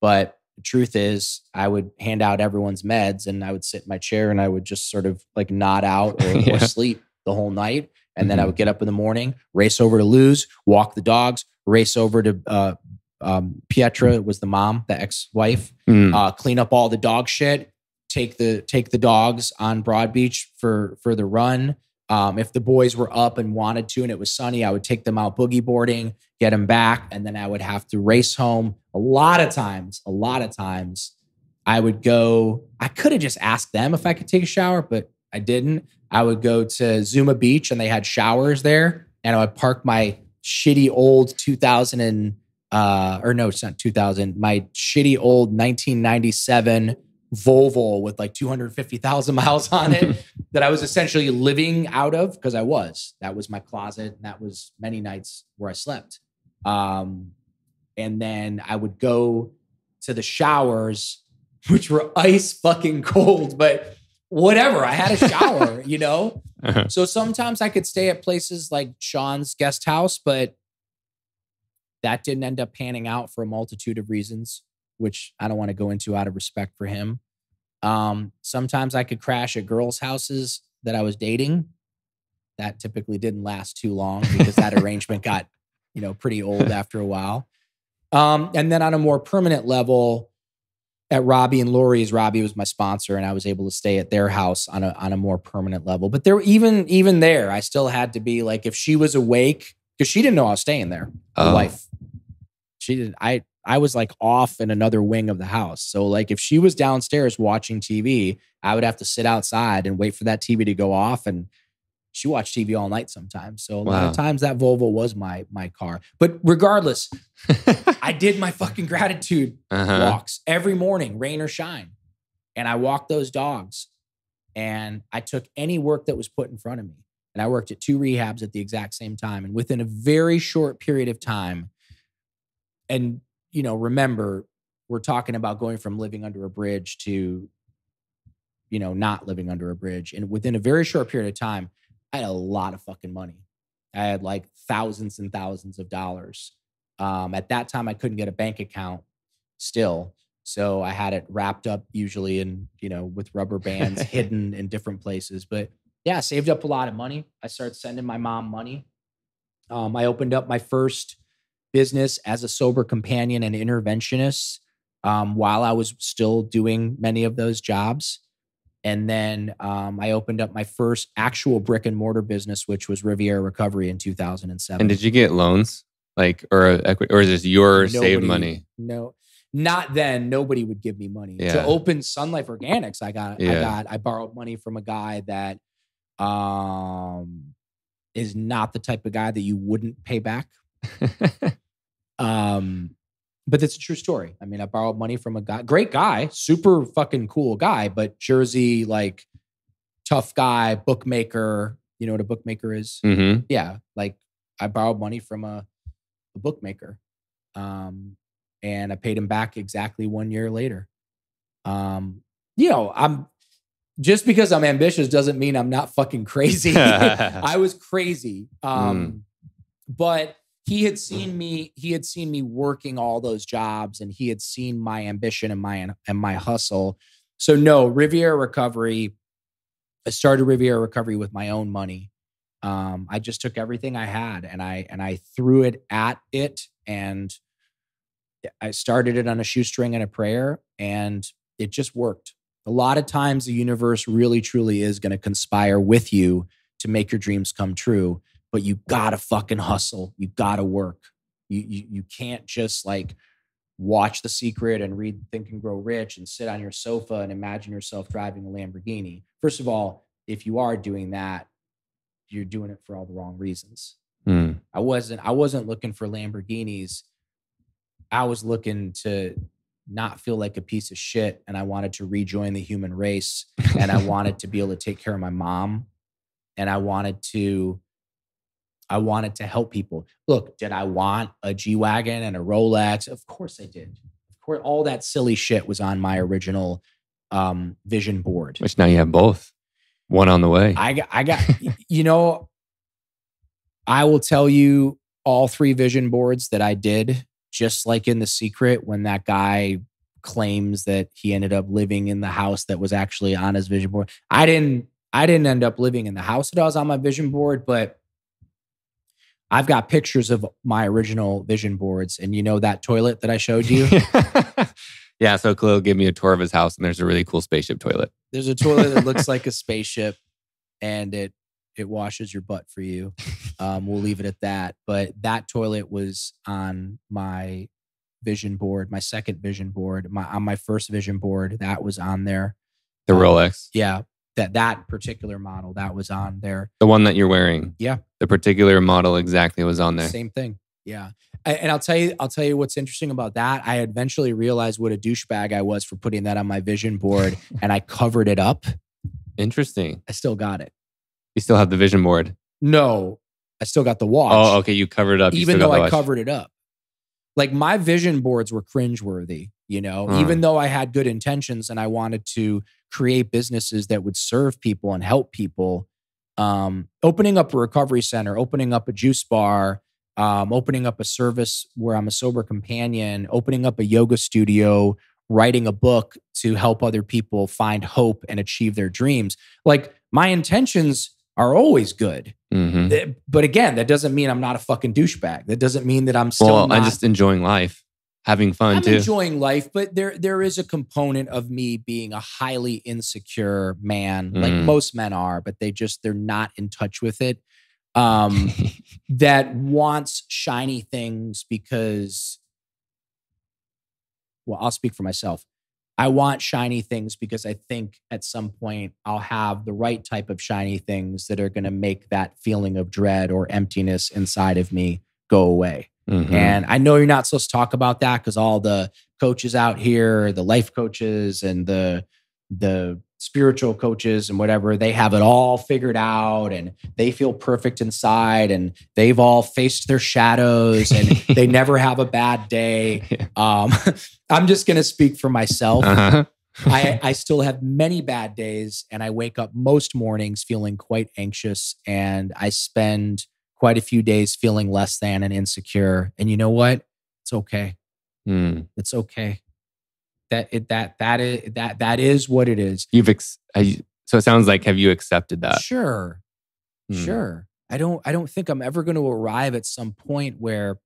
But the truth is, I would hand out everyone's meds and I would sit in my chair and I would just sort of like nod out or, or sleep the whole night. And then I would get up in the morning, race over to Lou's, walk the dogs, race over to Pietra was the mom, the ex-wife, clean up all the dog shit, take the dogs on Broad Beach for the run. If the boys were up and wanted to, and it was sunny, I would take them out boogie boarding, get them back. And then I would have to race home. A lot of times I would go, I could have just asked them if I could take a shower, but I didn't. I would go to Zuma Beach and they had showers there. And I would park my shitty old 1997 Volvo with like 250,000 miles on it that I was essentially living out of because I was. That was my closet. And that was many nights where I slept. And then I would go to the showers, which were ice fucking cold, but whatever. I had a shower, you know? So sometimes I could stay at places like Sean's guest house, but that didn't end up panning out for a multitude of reasons, which I don't want to go into out of respect for him. Sometimes I could crash at girls' houses that I was dating. That typically didn't last too long because that arrangement got, pretty old after a while. And then on a more permanent level, at Robbie and Lori's, Robbie was my sponsor, and I was able to stay at their house on a more permanent level. But there, even there, I still had to be like, if she was awake, because she didn't know I was staying there. My wife, she didn't. I was like off in another wing of the house. So like if she was downstairs watching TV, I would have to sit outside and wait for that TV to go off. And she watched TV all night sometimes. So a lot of times that Volvo was my car. But regardless, I did my fucking gratitude walks every morning, rain or shine. And I walked those dogs and I took any work that was put in front of me. And I worked at two rehabs at the exact same time. And within a very short period of time, and remember, we're talking about going from living under a bridge to, not living under a bridge. And within a very short period of time, I had a lot of fucking money. I had like thousands and thousands of dollars. At that time, I couldn't get a bank account still. So I had it wrapped up usually in, with rubber bands hidden in different places. But yeah, saved up a lot of money. I started sending my mom money. I opened up my first business as a sober companion and interventionist while I was still doing many of those jobs. And then I opened up my first actual brick and mortar business, which was Riviera Recovery in 2007. And did you get loans or equity, or is this your saved money? No, not then. Nobody would give me money. Yeah. To open Sun Life Organics, I borrowed money from a guy that is not the type of guy that you wouldn't pay back. But that's a true story. I mean, I borrowed money from a guy, great guy, super fucking cool guy, but Jersey, like tough guy, bookmaker. You know what a bookmaker is? Mm-hmm. Yeah. Like I borrowed money from a bookmaker. And I paid him back exactly 1 year later. I'm just because I'm ambitious doesn't mean I'm not fucking crazy. I was crazy. But he had seen me working all those jobs and he had seen my ambition and my hustle. So no, I started Riviera Recovery with my own money. I just took everything I had and I threw it at it, and I started it on a shoestring and a prayer, and it just worked. A lot of times the universe really truly is going to conspire with you to make your dreams come true. But you gotta fucking hustle. You gotta work. You can't just like watch The Secret and read Think and Grow Rich and sit on your sofa and imagine yourself driving a Lamborghini. First of all, if you are doing that, you're doing it for all the wrong reasons. Mm. I wasn't looking for Lamborghinis. I was looking to not feel like a piece of shit. And I wanted to rejoin the human race. And I wanted to be able to take care of my mom. And I wanted to help people. Look, did I want a G-Wagon and a Rolex? Of course I did. Of course, all that silly shit was on my original vision board. Which now you have both. One on the way. I got you know, I will tell you all three vision boards that I did, just like in The Secret, when that guy claims that he ended up living in the house that was actually on his vision board. I didn't end up living in the house that I was on my vision board, but I've got pictures of my original vision boards. And you know that toilet that I showed you? Yeah, so Khalil gave me a tour of his house and there's a really cool spaceship toilet. There's a toilet that looks like a spaceship and it washes your butt for you. We'll leave it at that. But that toilet was on my vision board, my second vision board. On my first vision board, that was on there. The Rolex? Yeah. That particular model, that was on there. The one that you're wearing? Yeah. The particular model exactly was on there. Same thing. Yeah. And I'll tell you what's interesting about that. I eventually realized what a douchebag I was for putting that on my vision board and I covered it up. Interesting. I still got it. You still have the vision board? No, I still got the watch. Oh, okay. You covered it up. Even though I covered it up. Like my vision boards were cringeworthy, you know, even though I had good intentions and I wanted to create businesses that would serve people and help people. Opening up a recovery center, opening up a juice bar, opening up a service where I'm a sober companion, opening up a yoga studio, writing a book to help other people find hope and achieve their dreams. Like my intentions are always good. Mm-hmm. But again, that doesn't mean I'm not a fucking douchebag. That doesn't mean that I'm still I'm just enjoying life, having fun too. I'm enjoying life, but there is a component of me being a highly insecure man, like most men are, but they're not in touch with it. That wants shiny things because, well, I'll speak for myself. I want shiny things because I think at some point I'll have the right type of shiny things that are going to make that feeling of dread or emptiness inside of me go away. Mm-hmm. And I know you're not supposed to talk about that because all the coaches out here, the life coaches and the spiritual coaches and whatever, they have it all figured out and they feel perfect inside and they've all faced their shadows and they never have a bad day. Yeah. I'm just going to speak for myself. Uh-huh. I still have many bad days and I wake up most mornings feeling quite anxious and I spend quite a few days feeling less than and insecure. And you know what? It's okay. It's okay. That is what it is. So it sounds like, have you accepted that? Sure. I don't think I'm ever going to arrive at some point where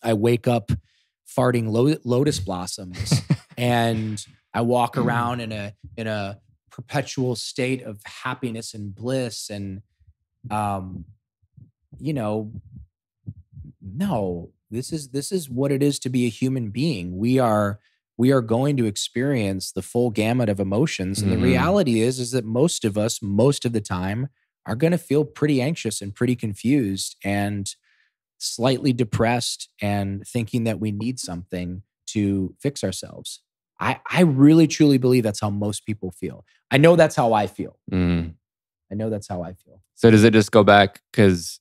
I wake up farting lotus blossoms and I walk around in a perpetual state of happiness and bliss and you know, no, this is what it is to be a human being. We are going to experience the full gamut of emotions. And the reality is that most of us, most of the time, are going to feel pretty anxious and pretty confused and slightly depressed and thinking that we need something to fix ourselves. I really, truly believe that's how most people feel. I know that's how I feel. So does it just go back? Because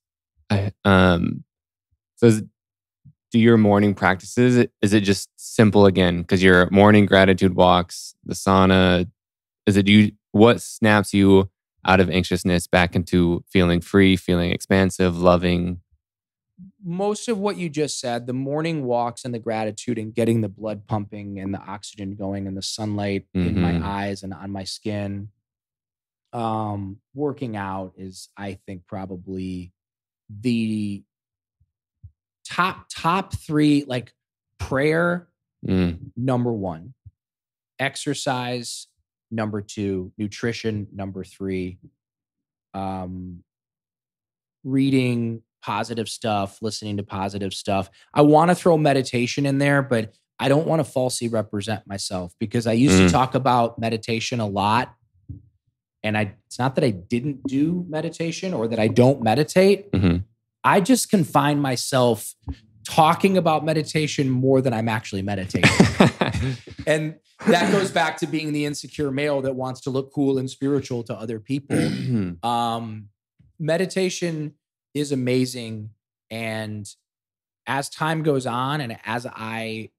do your morning practices, is it just simple again? Because your morning gratitude walks, the sauna, what snaps you out of anxiousness back into feeling free, feeling expansive, loving? Most of what you just said, the morning walks and the gratitude and getting the blood pumping and the oxygen going and the sunlight in my eyes and on my skin. Working out is, I think, probably the top three, like prayer, number one, exercise, number two, nutrition, number three, reading positive stuff, listening to positive stuff. I want to throw meditation in there, but I don't want to falsely represent myself, because I used to talk about meditation a lot. And it's not that I didn't do meditation or that I don't meditate. Mm-hmm. I just confine myself talking about meditation more than I'm actually meditating. And that goes back to being the insecure male that wants to look cool and spiritual to other people. Mm-hmm. Meditation is amazing. And as time goes on and as I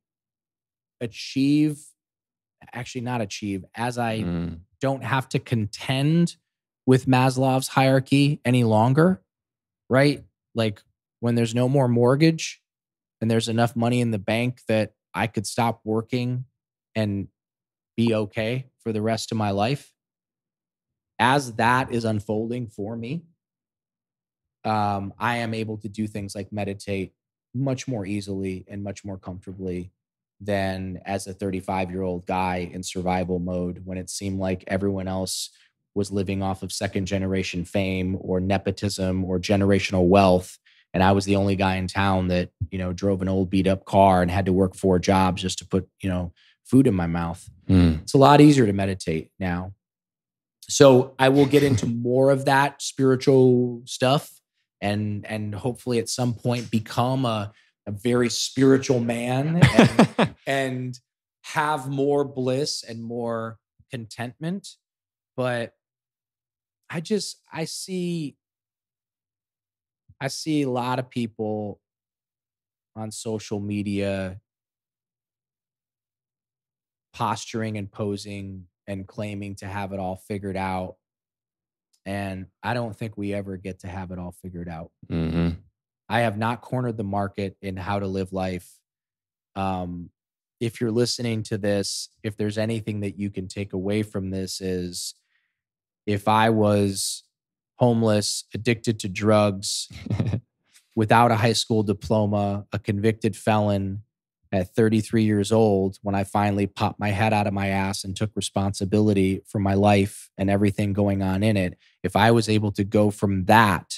don't have to contend with Maslow's hierarchy any longer, right? Like when there's no more mortgage and there's enough money in the bank that I could stop working and be okay for the rest of my life. As that is unfolding for me, I am able to do things like meditate much more easily and much more comfortably than as a 35-year-old guy in survival mode when it seemed like everyone else was living off of second-generation fame or nepotism or generational wealth. And I was the only guy in town that, you know, drove an old beat-up car and had to work 4 jobs just to put, you know, food in my mouth. Mm. It's a lot easier to meditate now. So I will get into more of that spiritual stuff and hopefully at some point become a very spiritual man and, and have more bliss and more contentment. But I see a lot of people on social media posturing and posing and claiming to have it all figured out. And I don't think we ever get to have it all figured out. Mm-hmm. I have not cornered the market in how to live life. If you're listening to this, if there's anything that you can take away from this is, if I was homeless, addicted to drugs, without a high school diploma, a convicted felon at 33 years old, when I finally popped my head out of my ass and took responsibility for my life and everything going on in it, if I was able to go from that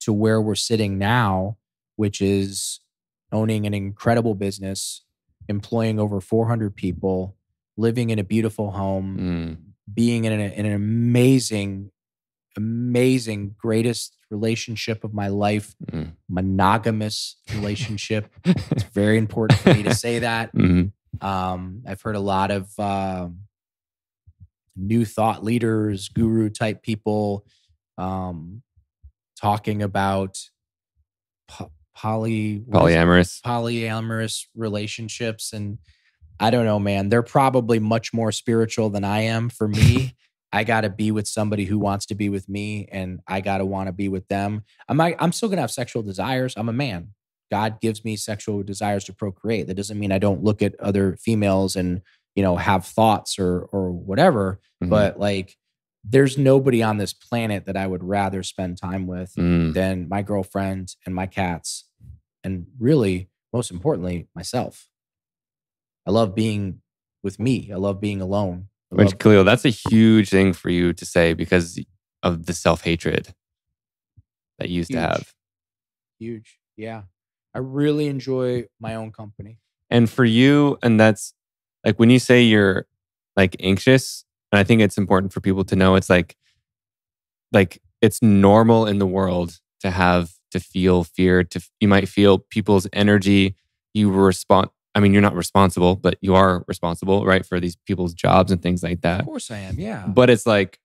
to where we're sitting now, which is owning an incredible business, employing over 400 people, living in a beautiful home, being in an amazing, greatest relationship of my life, monogamous relationship. It's very important for me to say that. Mm-hmm. I've heard a lot of new thought leaders, guru type people talking about polyamorous relationships. And I don't know, man, they're probably much more spiritual than I am. For me, I got to be with somebody who wants to be with me, and I got to want to be with them. I'm still going to have sexual desires. I'm a man. God gives me sexual desires to procreate. That doesn't mean I don't look at other females and, you know, have thoughts or whatever. Mm-hmm. But like, there's nobody on this planet that I would rather spend time with than my girlfriend and my cats. And really, most importantly, myself. I love being with me. I love being alone. Which, Khalil, that's a huge thing for you to say because of the self-hatred that you used to have. Huge. Yeah. I really enjoy my own company. And for you, and that's like when you say you're like anxious, and I think it's important for people to know, it's like it's normal in the world to have, to feel fear, you might feel people's energy. I mean, you're not responsible, but you are responsible, right? For these people's jobs and things like that. Of course I am, yeah. But it's like,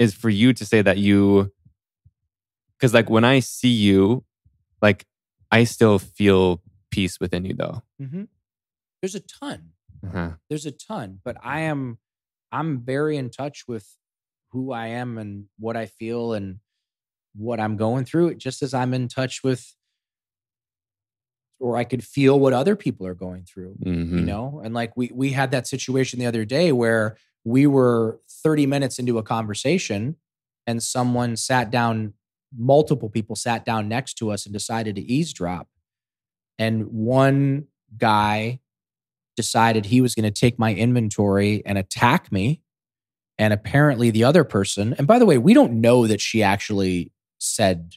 is for you to say that because like when I see you, like I still feel peace within you though. Mm-hmm. There's a ton. Uh-huh. There's a ton, but I'm very in touch with who I am and what I feel and what I'm going through, just as I'm in touch with, or I could feel what other people are going through, you know? And like we had that situation the other day where we were 30 minutes into a conversation and someone sat down, multiple people sat down next to us and decided to eavesdrop. And one guy decided he was going to take my inventory and attack me. And apparently the other person, and by the way, we don't know that she actually said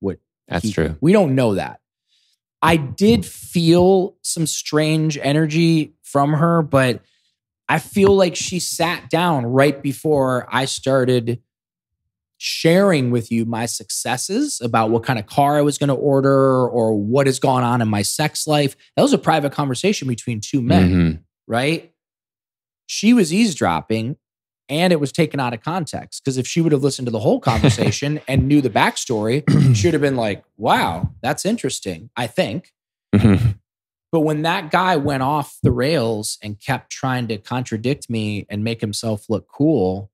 what. That's true. We don't know that. I did feel some strange energy from her, but I feel like she sat down right before I started sharing with you my successes about what kind of car I was going to order or what has gone on in my sex life. That was a private conversation between two men, right? She was eavesdropping and it was taken out of context. Because if she would have listened to the whole conversation and knew the backstory, she would have been like, wow, that's interesting, I think. But when that guy went off the rails and kept trying to contradict me and make himself look cool,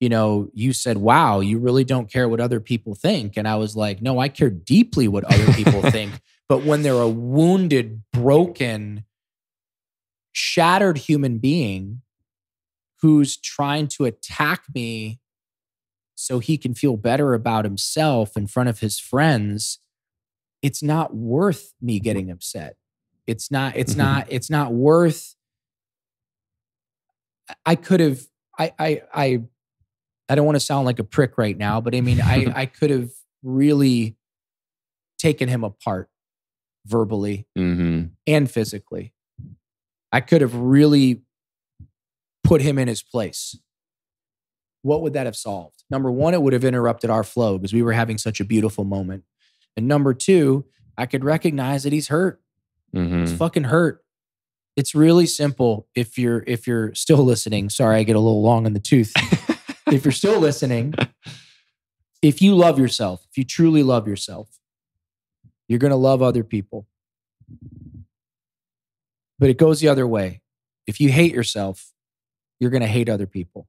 you know, you said, wow, you really don't care what other people think. And I was like, no, I care deeply what other people think. But when they're a wounded, broken, shattered human being who's trying to attack me so he can feel better about himself in front of his friends, it's not worth me getting upset. It's not worth. I don't want to sound like a prick right now, but I mean, I could have really taken him apart verbally and physically. I could have really put him in his place. What would that have solved? Number one, it would have interrupted our flow because we were having such a beautiful moment. And number two, I could recognize that he's hurt. It's fucking hurt. It's really simple. If you're still listening, sorry, I get a little long in the tooth. If you're still listening, if you love yourself, if you truly love yourself, you're going to love other people. But it goes the other way. If you hate yourself, you're going to hate other people.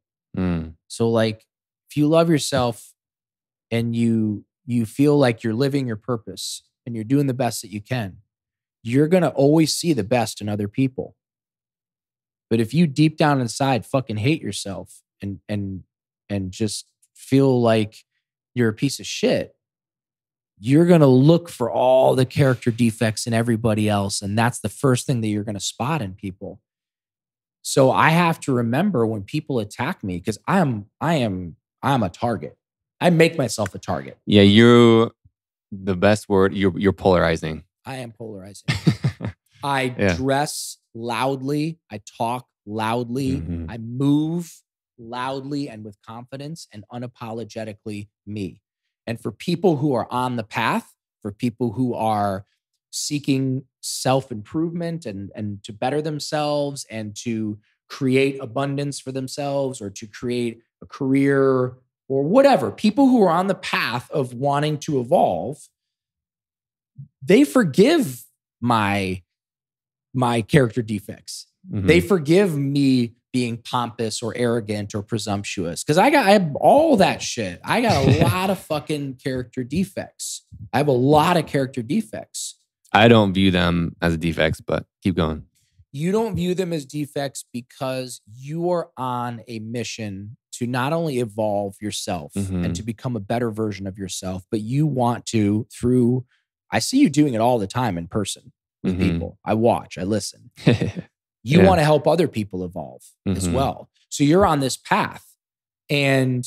So like, if you love yourself and you feel like you're living your purpose and you're doing the best that you can, you're going to always see the best in other people. But if you deep down inside fucking hate yourself and just feel like you're a piece of shit, you're going to look for all the character defects in everybody else. And that's the first thing that you're going to spot in people. So I have to remember when people attack me, because I'm a target. I make myself a target. Yeah, the best word, you're polarizing. I am polarizing. I dress loudly. I talk loudly. I move loudly and with confidence and unapologetically me. And for people who are on the path, for people who are seeking self-improvement and to better themselves and to create abundance for themselves or to create a career or whatever, people who are on the path of wanting to evolve, they forgive my character defects. They forgive me being pompous or arrogant or presumptuous. Because I have all that shit. I got a lot of fucking character defects. I have a lot of character defects. I don't view them as defects, but keep going. You don't view them as defects because you are on a mission to not only evolve yourself and to become a better version of yourself, but you want to through... I see you doing it all the time in person with people. I watch, I listen. You want to help other people evolve as well. So you're on this path. And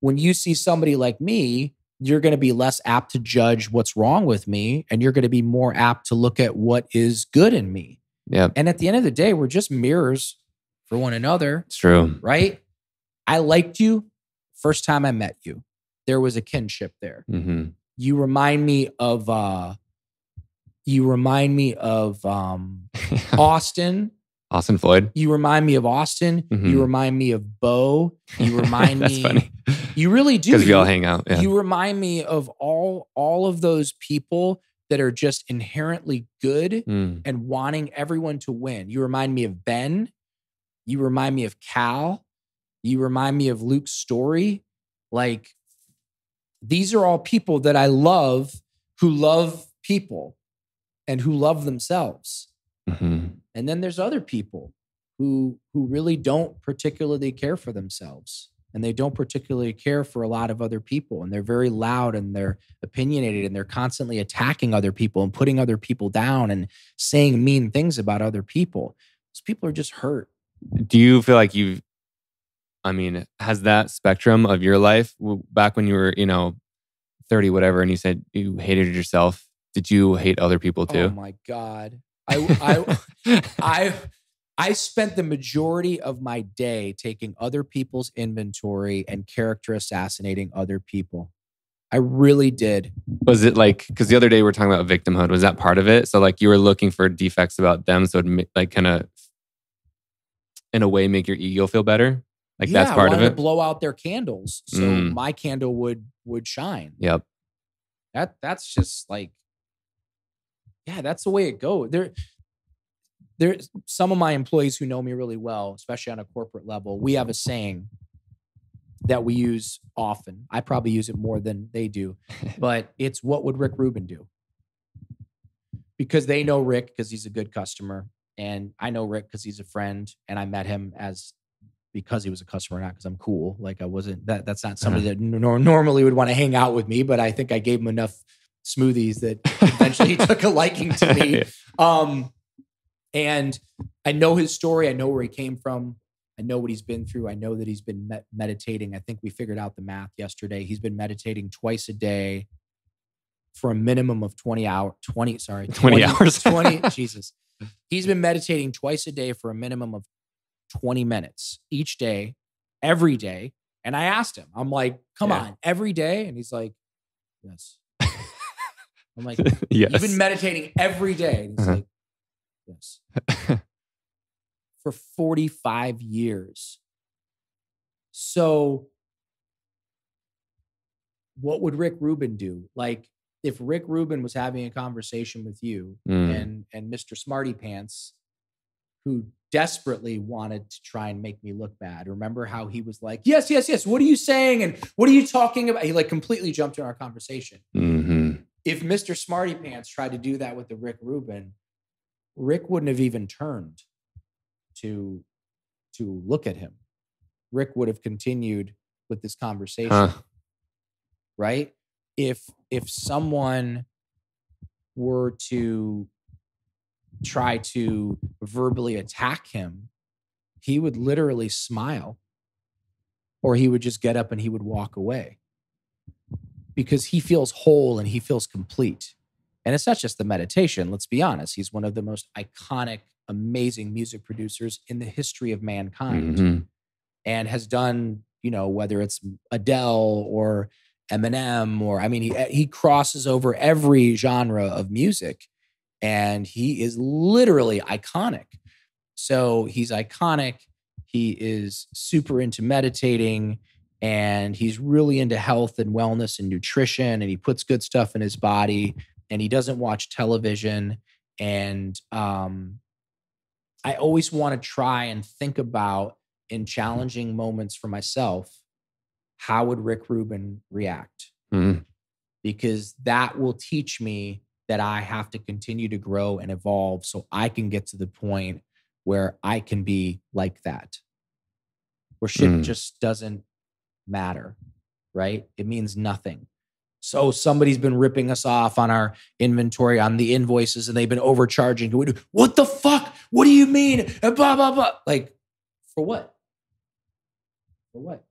when you see somebody like me, you're going to be less apt to judge what's wrong with me. And you're going to be more apt to look at what is good in me. Yep. And at the end of the day, we're just mirrors for one another. It's true. Right? I liked you first time I met you. There was a kinship there. You remind me of Austin. Austin Floyd. You remind me of Austin. You remind me of Bo. You remind That's me. That's funny. You really do. Because we all hang out. Yeah. You remind me of all of those people that are just inherently good and wanting everyone to win. You remind me of Ben. You remind me of Cal. You remind me of Luke's story. Like, these are all people that I love who love people and who love themselves. And then there's other people who really don't particularly care for themselves and they don't particularly care for a lot of other people. And they're very loud and they're opinionated and they're constantly attacking other people and putting other people down and saying mean things about other people. Those people are just hurt. Do you feel like has that spectrum of your life back when you were, 30, whatever, and you said you hated yourself Did you hate other people too? Oh my God. I spent the majority of my day taking other people's inventory and character assassinating other people. I really did. Was it like, because the other day we were talking about victimhood, was that part of it? So like you were looking for defects about them, so it like kind of, in a way, make your ego feel better? Like yeah, that's part of it? Yeah, I wanted to blow out their candles so my candle would shine. Yep. That's just like, yeah, that's the way it goes. There's some of my employees who know me really well, especially on a corporate level. We have a saying that we use often. I probably use it more than they do, but it's what would Rick Rubin do? Because they know Rick because he's a good customer, and I know Rick because he's a friend, and I met him because he was a customer, not because I'm cool. Like I wasn't, that's not somebody that normally would want to hang out with me, but I think I gave him enough smoothies that eventually he took a liking to me. Yeah. And I know his story. I know where he came from. I know what he's been through. I know that he's been meditating. I think we figured out the math yesterday. He's been meditating twice a day for a minimum of 20 hours. 20, Jesus. He's been meditating twice a day for a minimum of 20 minutes each day, every day. And I asked him, I'm like, come on, every day? And he's like, yes. I'm like, yes. You've been meditating every day. And he's like, yes. For 45 years. So what would Rick Rubin do? Like if Rick Rubin was having a conversation with you and Mr. Smarty Pants, who desperately wanted to try and make me look bad. Remember how he was like, yes, yes, yes. What are you saying? And what are you talking about? He like completely jumped in our conversation. Mm-hmm. If Mr. Smarty Pants tried to do that with the Rick Rubin, Rick wouldn't have even turned to look at him. Rick would have continued with this conversation, right? If someone were to try to verbally attack him, he would literally smile, or he would just get up and he would walk away because he feels whole and he feels complete. And it's not just the meditation. Let's be honest. He's one of the most iconic, amazing music producers in the history of mankind, and has done, you know, whether it's Adele or Eminem or, I mean, he crosses over every genre of music. And he is literally iconic. So he's iconic. He is super into meditating, and he's really into health and wellness and nutrition. And he puts good stuff in his body, and he doesn't watch television. And I always want to try and think about, in challenging moments for myself, how would Rick Rubin react? Mm-hmm. Because that will teach me that I have to continue to grow and evolve so I can get to the point where I can be like that, where shit just doesn't matter, right? It means nothing. So somebody's been ripping us off on our inventory, on the invoices, and they've been overcharging. What the fuck? What do you mean? And blah, blah, blah. Like, for what? For what?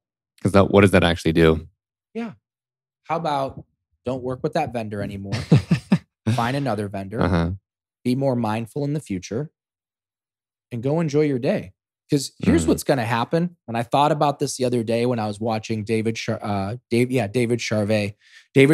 Because what does that actually do? Yeah. How about don't work with that vendor anymore? Find another vendor, be more mindful in the future, and go enjoy your day. Because here's what's going to happen. And I thought about this the other day when I was watching David Charvet. David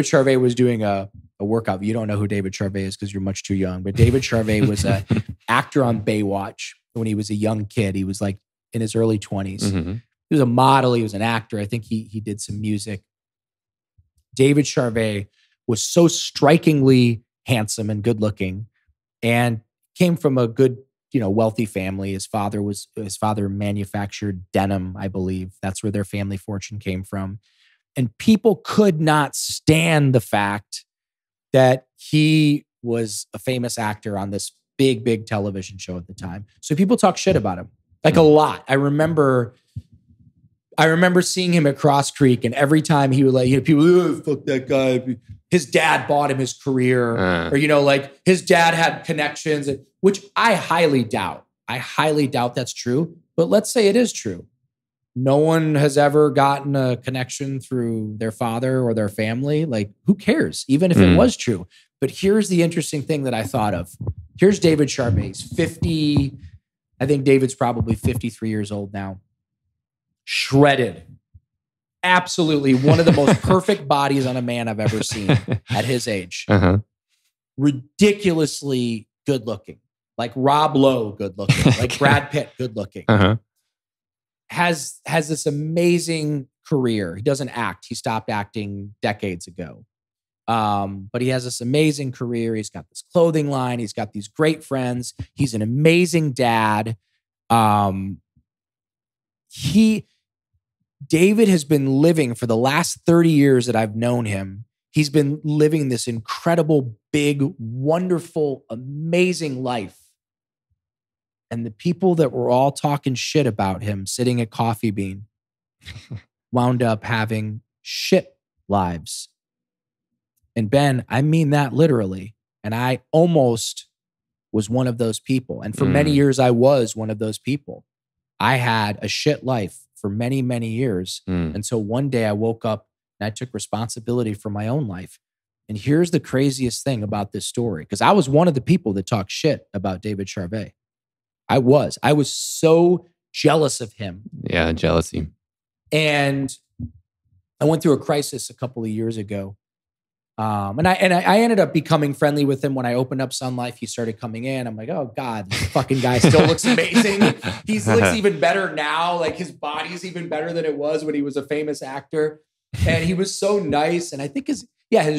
Charvet was doing a workout. You don't know who David Charvet is because you're much too young. But David Charvet was an actor on Baywatch when he was a young kid. He was like in his early 20s. Mm-hmm. He was a model. He was an actor. I think he did some music. David Charvet was so strikingly handsome and good looking, and came from a good, you know, wealthy family. His father manufactured denim, I believe. That's where their family fortune came from. And people could not stand the fact that he was a famous actor on this big, big television show at the time. So people talk shit about him, like a lot. I remember seeing him at Cross Creek, and every time he would, like, you know, people, fuck that guy. His dad bought him his career, or, you know, like his dad had connections, which I highly doubt. I highly doubt that's true. But let's say it is true. No one has ever gotten a connection through their father or their family. Like, who cares? Even if it was true, But here's the interesting thing that I thought of. Here's David Charvet. 50, I think David's probably 53 years old now. Shredded. Absolutely one of the most perfect bodies on a man I've ever seen at his age. Uh-huh. Ridiculously good looking. Like Rob Lowe, good looking. Like Brad Pitt, good looking. Uh-huh. Has this amazing career. He doesn't act. He stopped acting decades ago. But he has this amazing career. He's got this clothing line. He's got these great friends. He's an amazing dad. David has been living for the last 30 years that I've known him. He's been living this incredible, big, wonderful, amazing life. And the people that were all talking shit about him sitting at Coffee Bean wound up having shit lives. And Ben, I mean that literally. And I almost was one of those people. And for many years, I was one of those people. I had a shit life for many, many years. Until one day I woke up and I took responsibility for my own life. And here's the craziest thing about this story. Because I was one of the people that talked shit about David Charvet. I was so jealous of him. Yeah, jealousy. And I went through a crisis a couple of years ago. And I ended up becoming friendly with him when I opened up Sun Life. He started coming in. I'm like, oh God, this fucking guy still looks amazing. He looks even better now. Like his body's even better than it was when he was a famous actor. And he was so nice. And I think his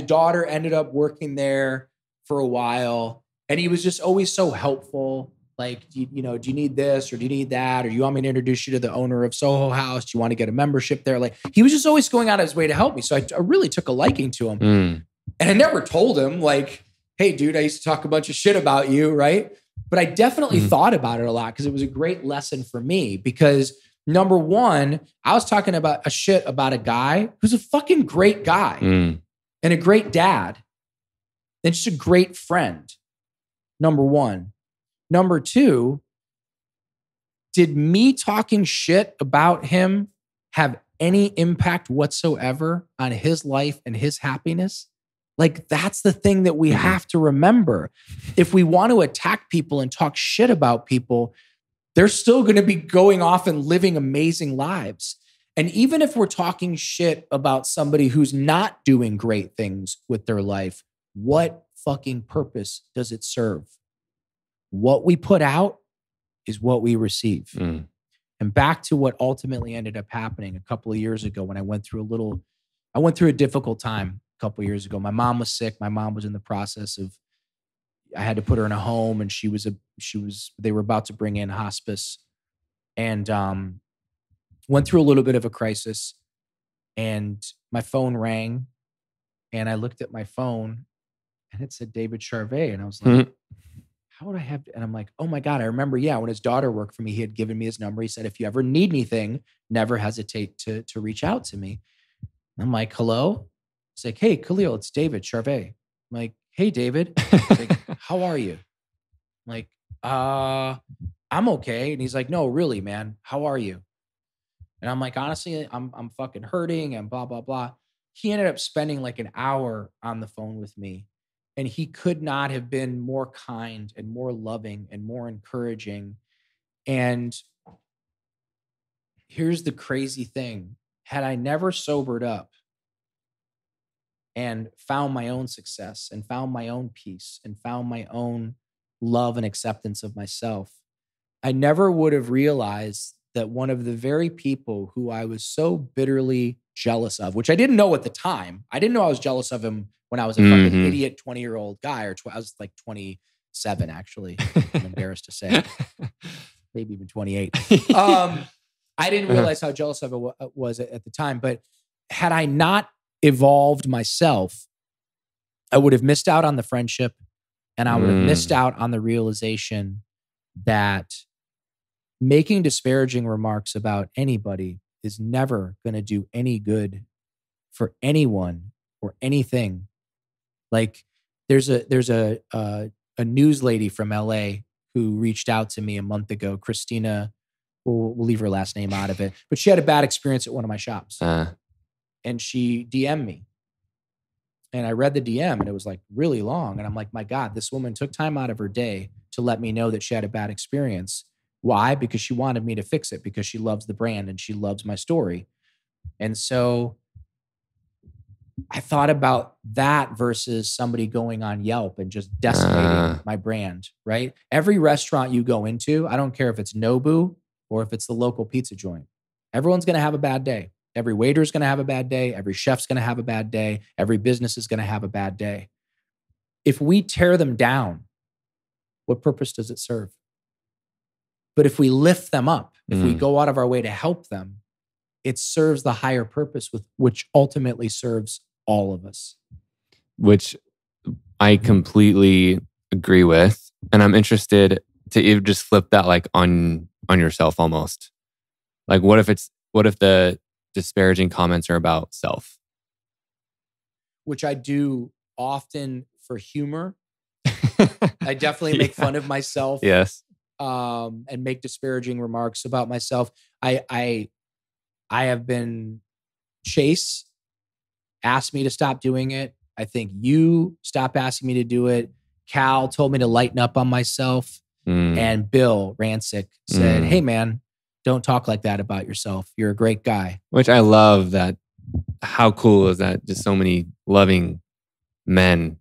daughter ended up working there for a while. And he was just always so helpful. Like, do you need this or do you need that? Or you want me to introduce you to the owner of Soho House? Do you want to get a membership there? Like, he was just always going out of his way to help me. So I really took a liking to him. And I never told him, like, hey, dude, I used to talk a bunch of shit about you, right? But I definitely thought about it a lot because it was a great lesson for me. Because number one, I was talking about a shit about a guy who's a fucking great guy and a great dad and just a great friend, number one. Number two, did me talking shit about him have any impact whatsoever on his life and his happiness? Like, that's the thing that we have to remember. If we want to attack people and talk shit about people, they're still going to be going off and living amazing lives. And even if we're talking shit about somebody who's not doing great things with their life, what fucking purpose does it serve? What we put out is what we receive. And back to what ultimately ended up happening a couple of years ago when I went through a difficult time a couple of years ago. My mom was sick. My mom was in the process of, I had to put her in a home and they were about to bring in hospice, and went through a little bit of a crisis, and my phone rang and I looked at my phone and it said David Charvet. And I was like, how would I have to? And I'm like, oh my God, I remember, when his daughter worked for me, he had given me his number. He said, if you ever need anything, never hesitate to reach out to me. And I'm like, hello? He's like, hey, Khalil, it's David Charvet. I'm like, hey, David. He's like, how are you? I'm like, I'm okay. And he's like, no, really, man, how are you? And I'm like, honestly, I'm fucking hurting and blah, blah, blah. He ended up spending like an hour on the phone with me. And he could not have been more kind and more loving and more encouraging. And here's the crazy thing. Had I never sobered up and found my own success and found my own peace and found my own love and acceptance of myself, I never would have realized that one of the very people who I was so bitterly jealous of, which I didn't know at the time. I didn't know I was jealous of him when I was a fucking idiot 20-year-old guy, or I was like 27, actually. I'm embarrassed to say. Maybe even 28. I didn't realize how jealous of it was at the time. But had I not evolved myself, I would have missed out on the friendship, and I would have missed out on the realization that making disparaging remarks about anybody is never going to do any good for anyone or anything. Like, there's a news lady from LA who reached out to me a month ago, Christina, we'll leave her last name out of it, but she had a bad experience at one of my shops. And she DM'd me And I read the DM and it was like really long. And I'm like, my God, this woman took time out of her day to let me know that she had a bad experience. Why? Because she wanted me to fix it because she loves the brand and she loves my story. And so I thought about that versus somebody going on Yelp and just decimating my brand, right? Every restaurant you go into, I don't care if it's Nobu or if it's the local pizza joint, everyone's going to have a bad day. Every waiter's going to have a bad day. Every chef's going to have a bad day. Every business is going to have a bad day. If we tear them down, what purpose does it serve? But if we lift them up, if we go out of our way to help them, it serves the higher purpose, with which ultimately serves all of us. Which I completely agree with. And I'm interested to even just flip that like on yourself almost. Like what if the disparaging comments are about self? Which I do often for humor. I definitely make fun of myself. Yes. And make disparaging remarks about myself. I have been chased, asked me to stop doing it. I think you stopped asking me to do it. Cal told me to lighten up on myself. And Bill Rancic said, hey man, don't talk like that about yourself. You're a great guy. Which I love that. How cool is that? Just so many loving men.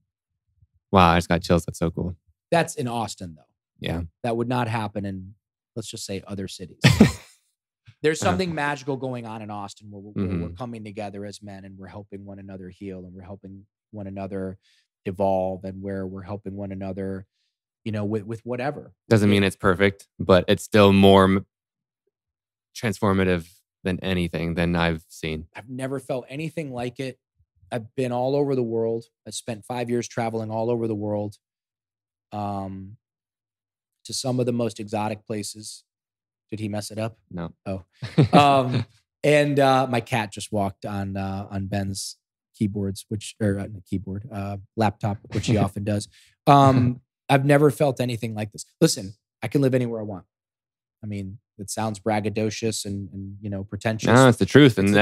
Wow, I just got chills. That's so cool. That's in Austin though. Yeah. That would not happen in, let's just say, other cities. There's something magical going on in Austin where we're coming together as men and we're helping one another heal and we're helping one another evolve and where we're helping one another, you know, with whatever. Doesn't mean it's perfect, but it's still more transformative than anything than I've seen. I've never felt anything like it. I've been all over the world. I spent 5 years traveling all over the world to some of the most exotic places. Did he mess it up? No. Oh. And my cat just walked on Ben's keyboards, laptop, which he often does. I've never felt anything like this. Listen, I can live anywhere I want. I mean, it sounds braggadocious and you know, pretentious. No, it's the truth. And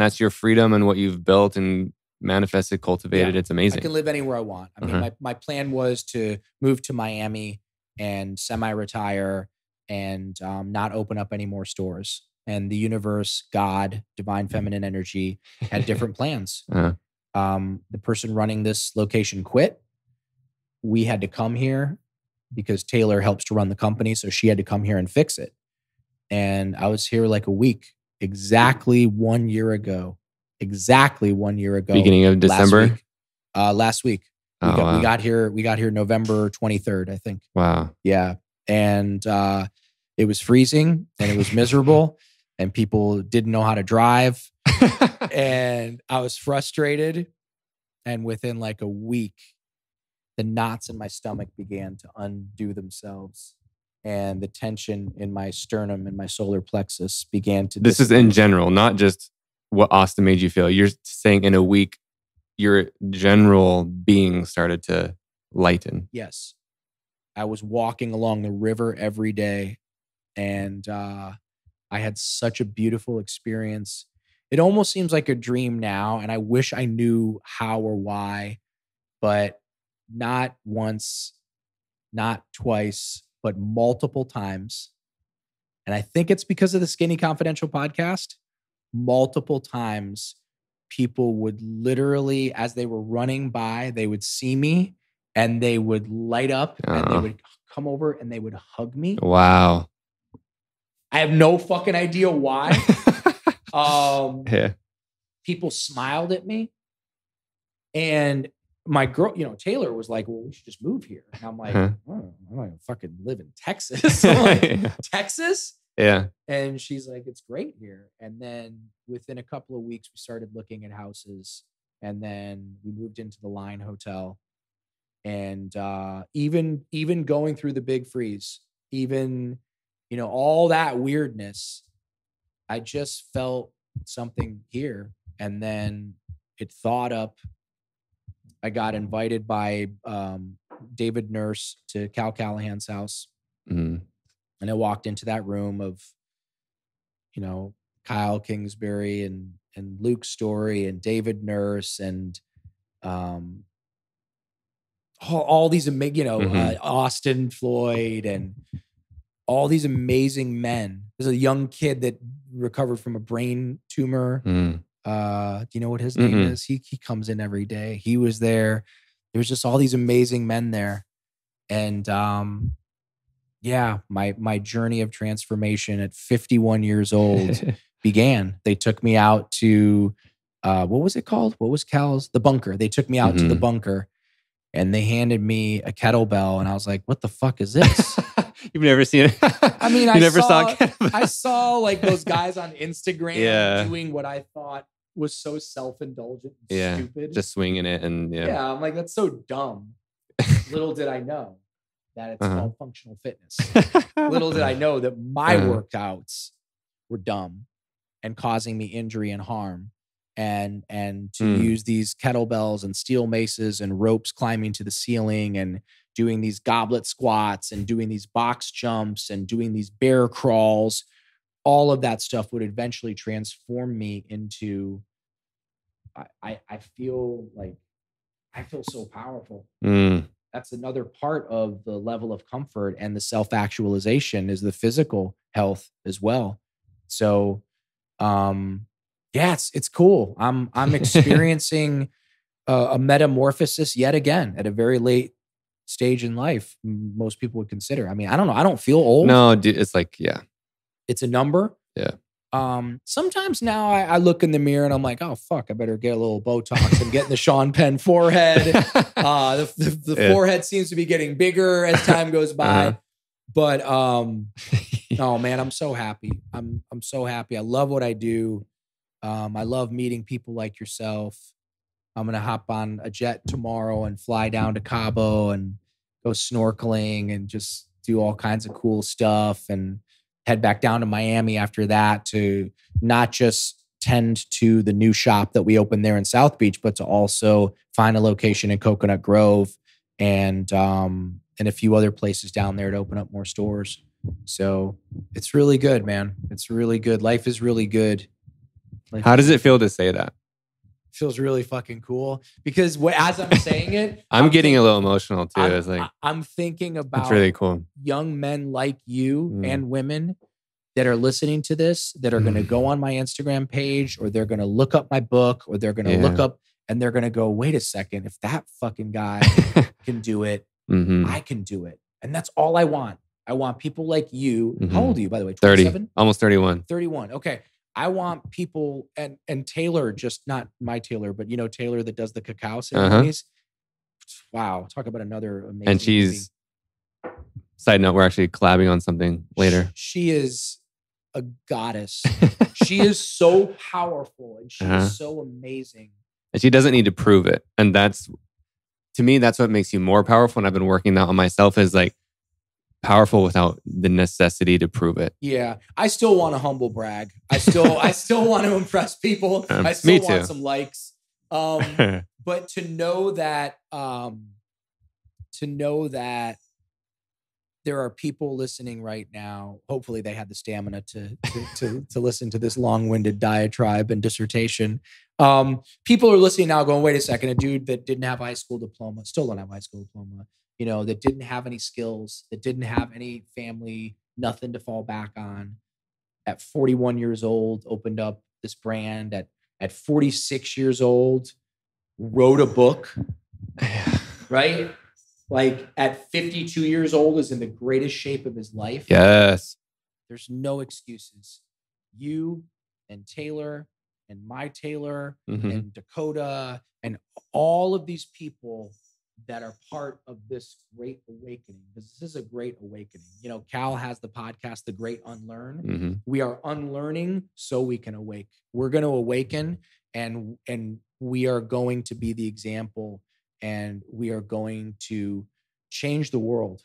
that's your freedom and what you've built and manifested, cultivated. Yeah. It's amazing. I can live anywhere I want. I mean, my plan was to move to Miami and semi-retire and not open up any more stores. And the universe, God, divine feminine energy had different plans. The person running this location quit. We had to come here because Taylor helps to run the company. So she had to come here and fix it. And I was here like a week, exactly one year ago. Beginning of December? Last week. We got here November 23rd, I think. Wow. Yeah. And it was freezing and it was miserable and people didn't know how to drive. And I was frustrated. And within like a week, the knots in my stomach began to undo themselves. And the tension in my sternum and my solar plexus began to... This is in general, not just what Austin made you feel. You're saying in a week, your general being started to lighten. Yes. I was walking along the river every day and I had such a beautiful experience. It almost seems like a dream now and I wish I knew how or why, but not once, not twice, but multiple times. And I think it's because of the Skinny Confidential podcast. Multiple times people would literally, as they were running by, they would see me and they would light up and they would come over and they would hug me. Wow. I have no fucking idea why. People smiled at me. And my girl, you know, Taylor was like, well, we should just move here. And I'm like, oh, I'm not gonna fucking live in Texas. So like, Texas? Yeah. And she's like, it's great here. And then within a couple of weeks, we started looking at houses. And then we moved into the Line Hotel. And even going through the big freeze, even, you know, all that weirdness, I just felt something here. And then it thawed up. I got invited by David Nurse to Cal Callahan's house. And I walked into that room of, you know, Kyle Kingsbury and Luke Story and David Nurse and all these, you know, Austin Floyd and all these amazing men. There's a young kid that recovered from a brain tumor. Do you know what his name is? He comes in every day. He was there. There was just all these amazing men there. And yeah, my journey of transformation at 51 years old began. They took me out to, what was it called? What was Cal's? The bunker. They took me out to the bunker and they handed me a kettlebell. And I was like, what the fuck is this? You've never seen it. I mean, I saw like those guys on Instagram doing what I thought was so self-indulgent and stupid. Just swinging it and I'm like, that's so dumb. Little did I know that it's called functional fitness. Little did I know that my workouts were dumb and causing me injury and harm. And to use these kettlebells and steel maces and ropes climbing to the ceiling and doing these goblet squats and doing these box jumps and doing these bear crawls, all of that stuff would eventually transform me into, I feel like, I feel so powerful. That's another part of the level of comfort and the self-actualization is the physical health as well. So, yeah, it's cool. I'm experiencing a metamorphosis yet again at a very late stage in life. Most people would consider. I mean, I don't know. I don't feel old. No, dude, it's like, it's a number. Yeah. Sometimes now I look in the mirror and I'm like, oh fuck, I better get a little Botox. I'm getting the Sean Penn forehead. The forehead seems to be getting bigger as time goes by. But oh man, I'm so happy. I'm so happy. I love what I do. I love meeting people like yourself. I'm gonna hop on a jet tomorrow and fly down to Cabo and go snorkeling and just do all kinds of cool stuff and head back down to Miami after that to not just tend to the new shop that we opened there in South Beach, but to also find a location in Coconut Grove and a few other places down there to open up more stores. So it's really good, man. It's really good. Life is really good. Like, how does it feel to say that? It feels really fucking cool because as I'm saying it, I'm getting a little emotional too. It's like I'm thinking about really cool young men like you and women that are listening to this that are going to go on my Instagram page or they're going to look up my book or they're going to look up and they're going to go, wait a second, if that fucking guy can do it, I can do it. And that's all I want. I want people like you. How old are you, by the way? 27? 30, almost 31. 31. Okay. I want people and Taylor, just not my Taylor, but you know, Taylor that does the cacao ceremonies. Wow. Talk about another amazing And she's, movie. Side note, we're actually collabing on something later. She is a goddess. She is so powerful and she is so amazing. And she doesn't need to prove it. And that's, to me, that's what makes you more powerful. And I've been working that on myself is like, powerful without the necessity to prove it. Yeah. I still want to humble brag. I still want to impress people. I still want some likes. But to know that there are people listening right now, hopefully they had the stamina to listen to this long-winded diatribe and dissertation. People are listening now going, wait a second, a dude that didn't have a high school diploma, still don't have a high school diploma, you know, that didn't have any skills, that didn't have any family, nothing to fall back on. At 41 years old, opened up this brand. At 46 years old, wrote a book, right? Like at 52 years old is in the greatest shape of his life. Yes. There's no excuses. You and Taylor and my Taylor and Dakota and all of these people that are part of this great awakening. Because this is a great awakening. You know, Cal has the podcast, The Great Unlearn. We are unlearning so we can awake. We're going to awaken and we are going to be the example and we are going to change the world.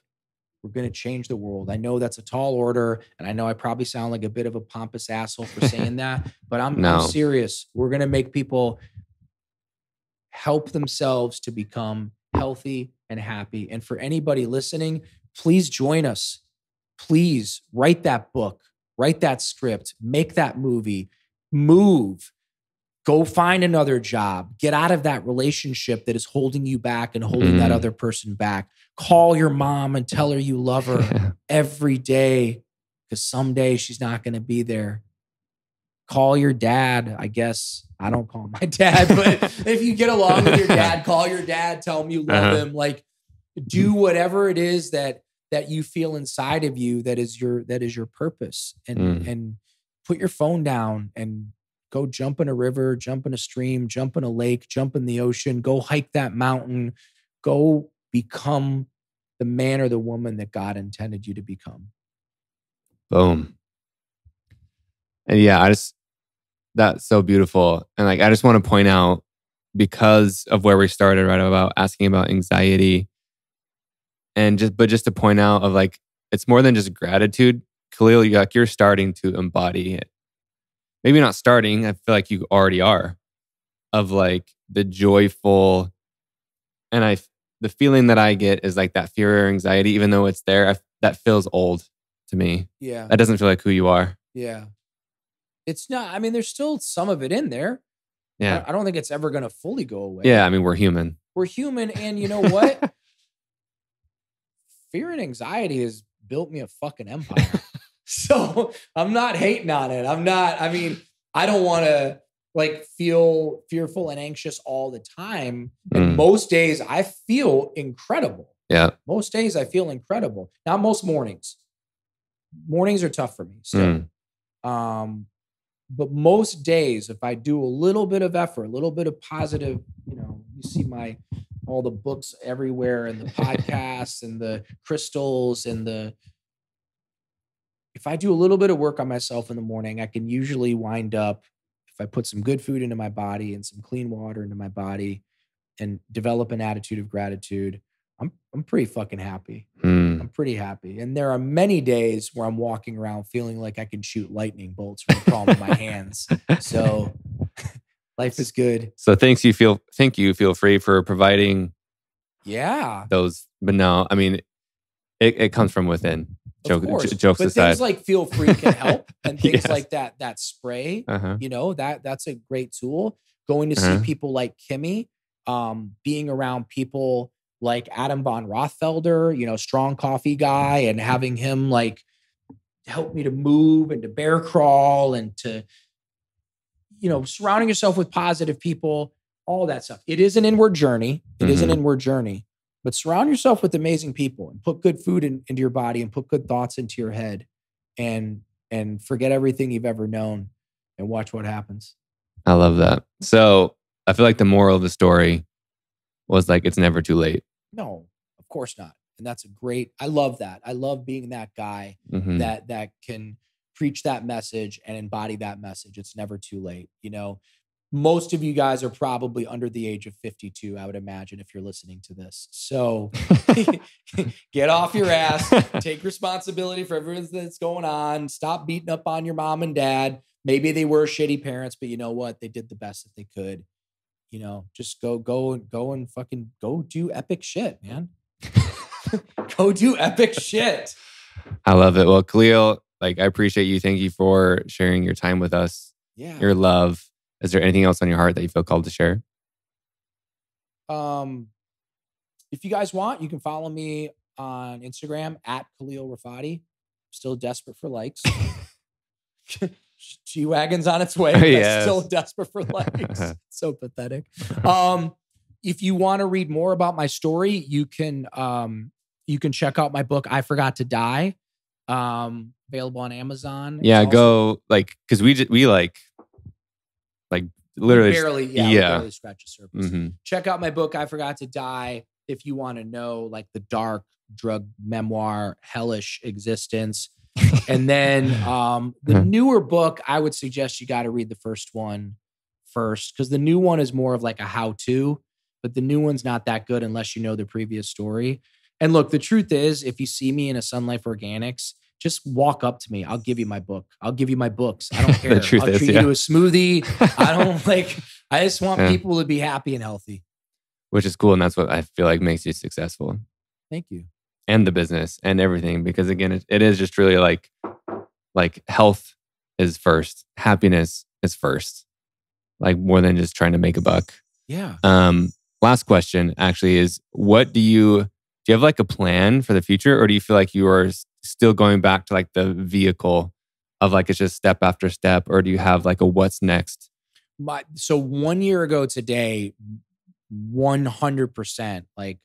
We're going to change the world. I know that's a tall order and I know I probably sound like a bit of a pompous asshole for saying that, but I'm serious. We're going to make people help themselves to become healthy and happy. And for anybody listening, please join us. Please write that book, write that script, make that movie, move, Go find another job. Get out of that relationship that is holding you back and holding that other person back. Call your mom and tell her you love her every day because someday she's not going to be there. Call your dad, I guess. I don't call my dad, but if you get along with your dad, call your dad, tell him you love him. Like, do whatever it is that you feel inside of you that is your purpose. And and put your phone down and go jump in a river, jump in a stream, jump in a lake, jump in the ocean, go hike that mountain, go become the man or the woman that God intended you to become. Boom. And yeah, that's so beautiful. And like, I just want to point out, because of where we started, right, about asking about anxiety, and just to point out of like, it's more than just gratitude. Clearly, like, you're starting to embody it. Maybe not starting, I feel like you already are, of like the joyful, and the feeling that I get is like that fear or anxiety, even though it's there, that feels old to me. Yeah. That doesn't feel like who you are. Yeah. It's not, I mean, there's still some of it in there. Yeah. I don't think it's ever going to fully go away. Yeah. I mean, we're human. We're human. And you know what? Fear and anxiety has built me a fucking empire. So I'm not hating on it. I don't want to like feel fearful and anxious all the time. And most days I feel incredible. Yeah. Most days I feel incredible. Not most mornings. Mornings are tough for me. So, but most days, if I do a little bit of effort, a little bit of positive, you know, you see all the books everywhere and the podcasts and the crystals and if I do a little bit of work on myself in the morning, I can usually wind up, if I put some good food into my body and some clean water into my body and develop an attitude of gratitude, I'm pretty fucking happy. I'm pretty happy. And there are many days where I'm walking around feeling like I can shoot lightning bolts from the palm of my hands. So life is good. So thank you, Feel Free, for providing those. But no, I mean, it comes from within. Jokes but aside. Things like Feel Free can help, and things like that spray, you know, that's a great tool. Going to see people like Kimmy, being around people like Adam von Rothfelder, you know, strong coffee guy, and having him like help me to move and to bear crawl and to, you know, surrounding yourself with positive people, all that stuff. It is an inward journey. But surround yourself with amazing people and put good food into your body and put good thoughts into your head and forget everything you've ever known and watch what happens. I love that. So I feel like the moral of the story was like, it's never too late. No, of course not. And that's I love that. I love being that guy that can preach that message and embody that message. It's never too late. You know, most of you guys are probably under the age of 52, I would imagine, if you're listening to this. So get off your ass, take responsibility for everything that's going on, stop beating up on your mom and dad. Maybe they were shitty parents, but you know what? They did the best that they could. You know, just go and fucking go do epic shit, man. Go do epic shit. I love it. Well, Khalil, like, I appreciate you. Thank you for sharing your time with us. Yeah. Your love. Is there anything else on your heart that you feel called to share? If you guys want, you can follow me on Instagram at Khalil Rafati. Still desperate for likes. G-Wagon's on its way. Yes. Still desperate for likes. So pathetic. If you want to read more about my story, you can check out my book, I Forgot to Die. Available on Amazon. Yeah, go like, because we like literally barely, barely scratch the surface. Check out my book, I Forgot to Die, if you want to know like the dark drug memoir, hellish existence. And then the newer book, I would suggest you got to read the first one first, because the new one is more of like a how-to, but the new one's not that good unless you know the previous story. And look, the truth is, if you see me in a Sun Life Organics, just walk up to me. I'll give you my book. I'll give you my books. I don't care. The truth I'll is, treat you to a smoothie. I just want people to be happy and healthy. Which is cool. And that's what I feel like makes you successful. Thank you. And the business and everything. Because again, it is just really like health is first. Happiness is first. like more than just trying to make a buck. Yeah. Last question actually is, what do you have like a plan for the future, or do you feel like you are still going back to like the vehicle of like, it's just step after step, or do you have like a what's next? So 1 year ago today, 100%, like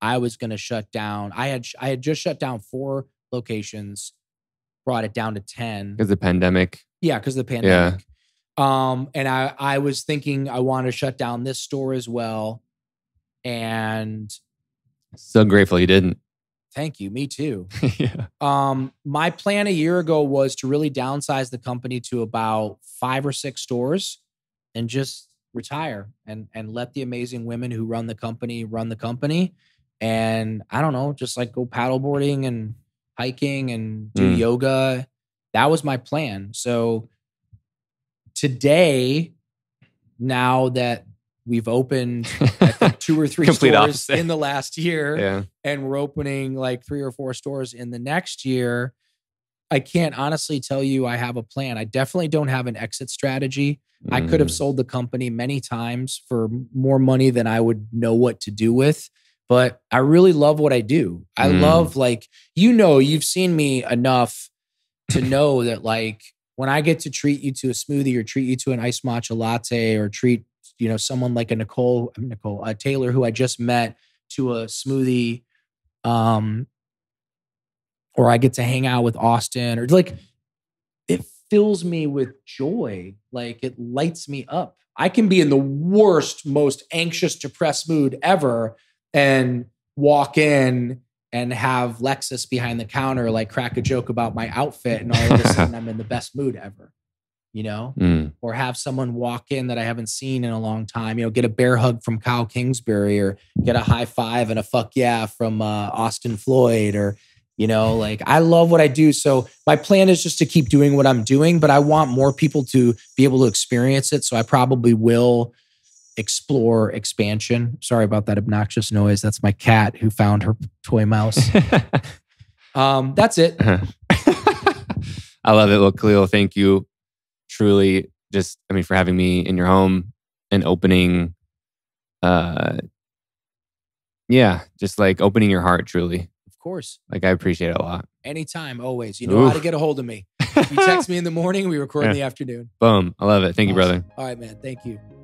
I was going to shut down. I had just shut down 4 locations, brought it down to 10. Because the pandemic. Yeah, because of the pandemic. Yeah. And I was thinking I want to shut down this store as well. And so grateful you didn't. Thank you. Me too. Yeah. My plan a year ago was to really downsize the company to about 5 or 6 stores and just retire and let the amazing women who run the company. And I don't know, just like go paddleboarding and hiking and do yoga. That was my plan. So today, now that we've opened 2 or 3 stores opposite. In the last year, yeah. and we're opening like 3 or 4 stores in the next year, I can't honestly tell you I have a plan. I definitely don't have an exit strategy. I could have sold the company many times for more money than I would know what to do with. But I really love what I do. I love, like, you know, you've seen me enough to know that, like, when I get to treat you to a smoothie or treat you to an iced matcha latte or treat, you know, someone like a Taylor, who I just met, to a smoothie, or I get to hang out with Austin, or like, it fills me with joy. Like, it lights me up. I can be in the worst, most anxious, depressed mood ever and walk in and have Lexus behind the counter, like, crack a joke about my outfit, and all of a sudden I'm in the best mood ever, you know? Or have someone walk in that I haven't seen in a long time, you know, get a bear hug from Kyle Kingsbury, or get a high five and a fuck yeah from Austin Floyd, or, you know, like, I love what I do. So my plan is just to keep doing what I'm doing, but I want more people to be able to experience it. So I probably will explore expansion. Sorry about that obnoxious noise. That's my cat who found her toy mouse. That's it. I love it. Well, Khalil, thank you truly just, I mean, for having me in your home and opening, just like opening your heart truly. Of course. Like, I appreciate it a lot. Anytime, always. You know how to get a hold of me. You text me in the morning, we record in the afternoon. Boom. I love it. Thank you, brother. All right, man. Thank you.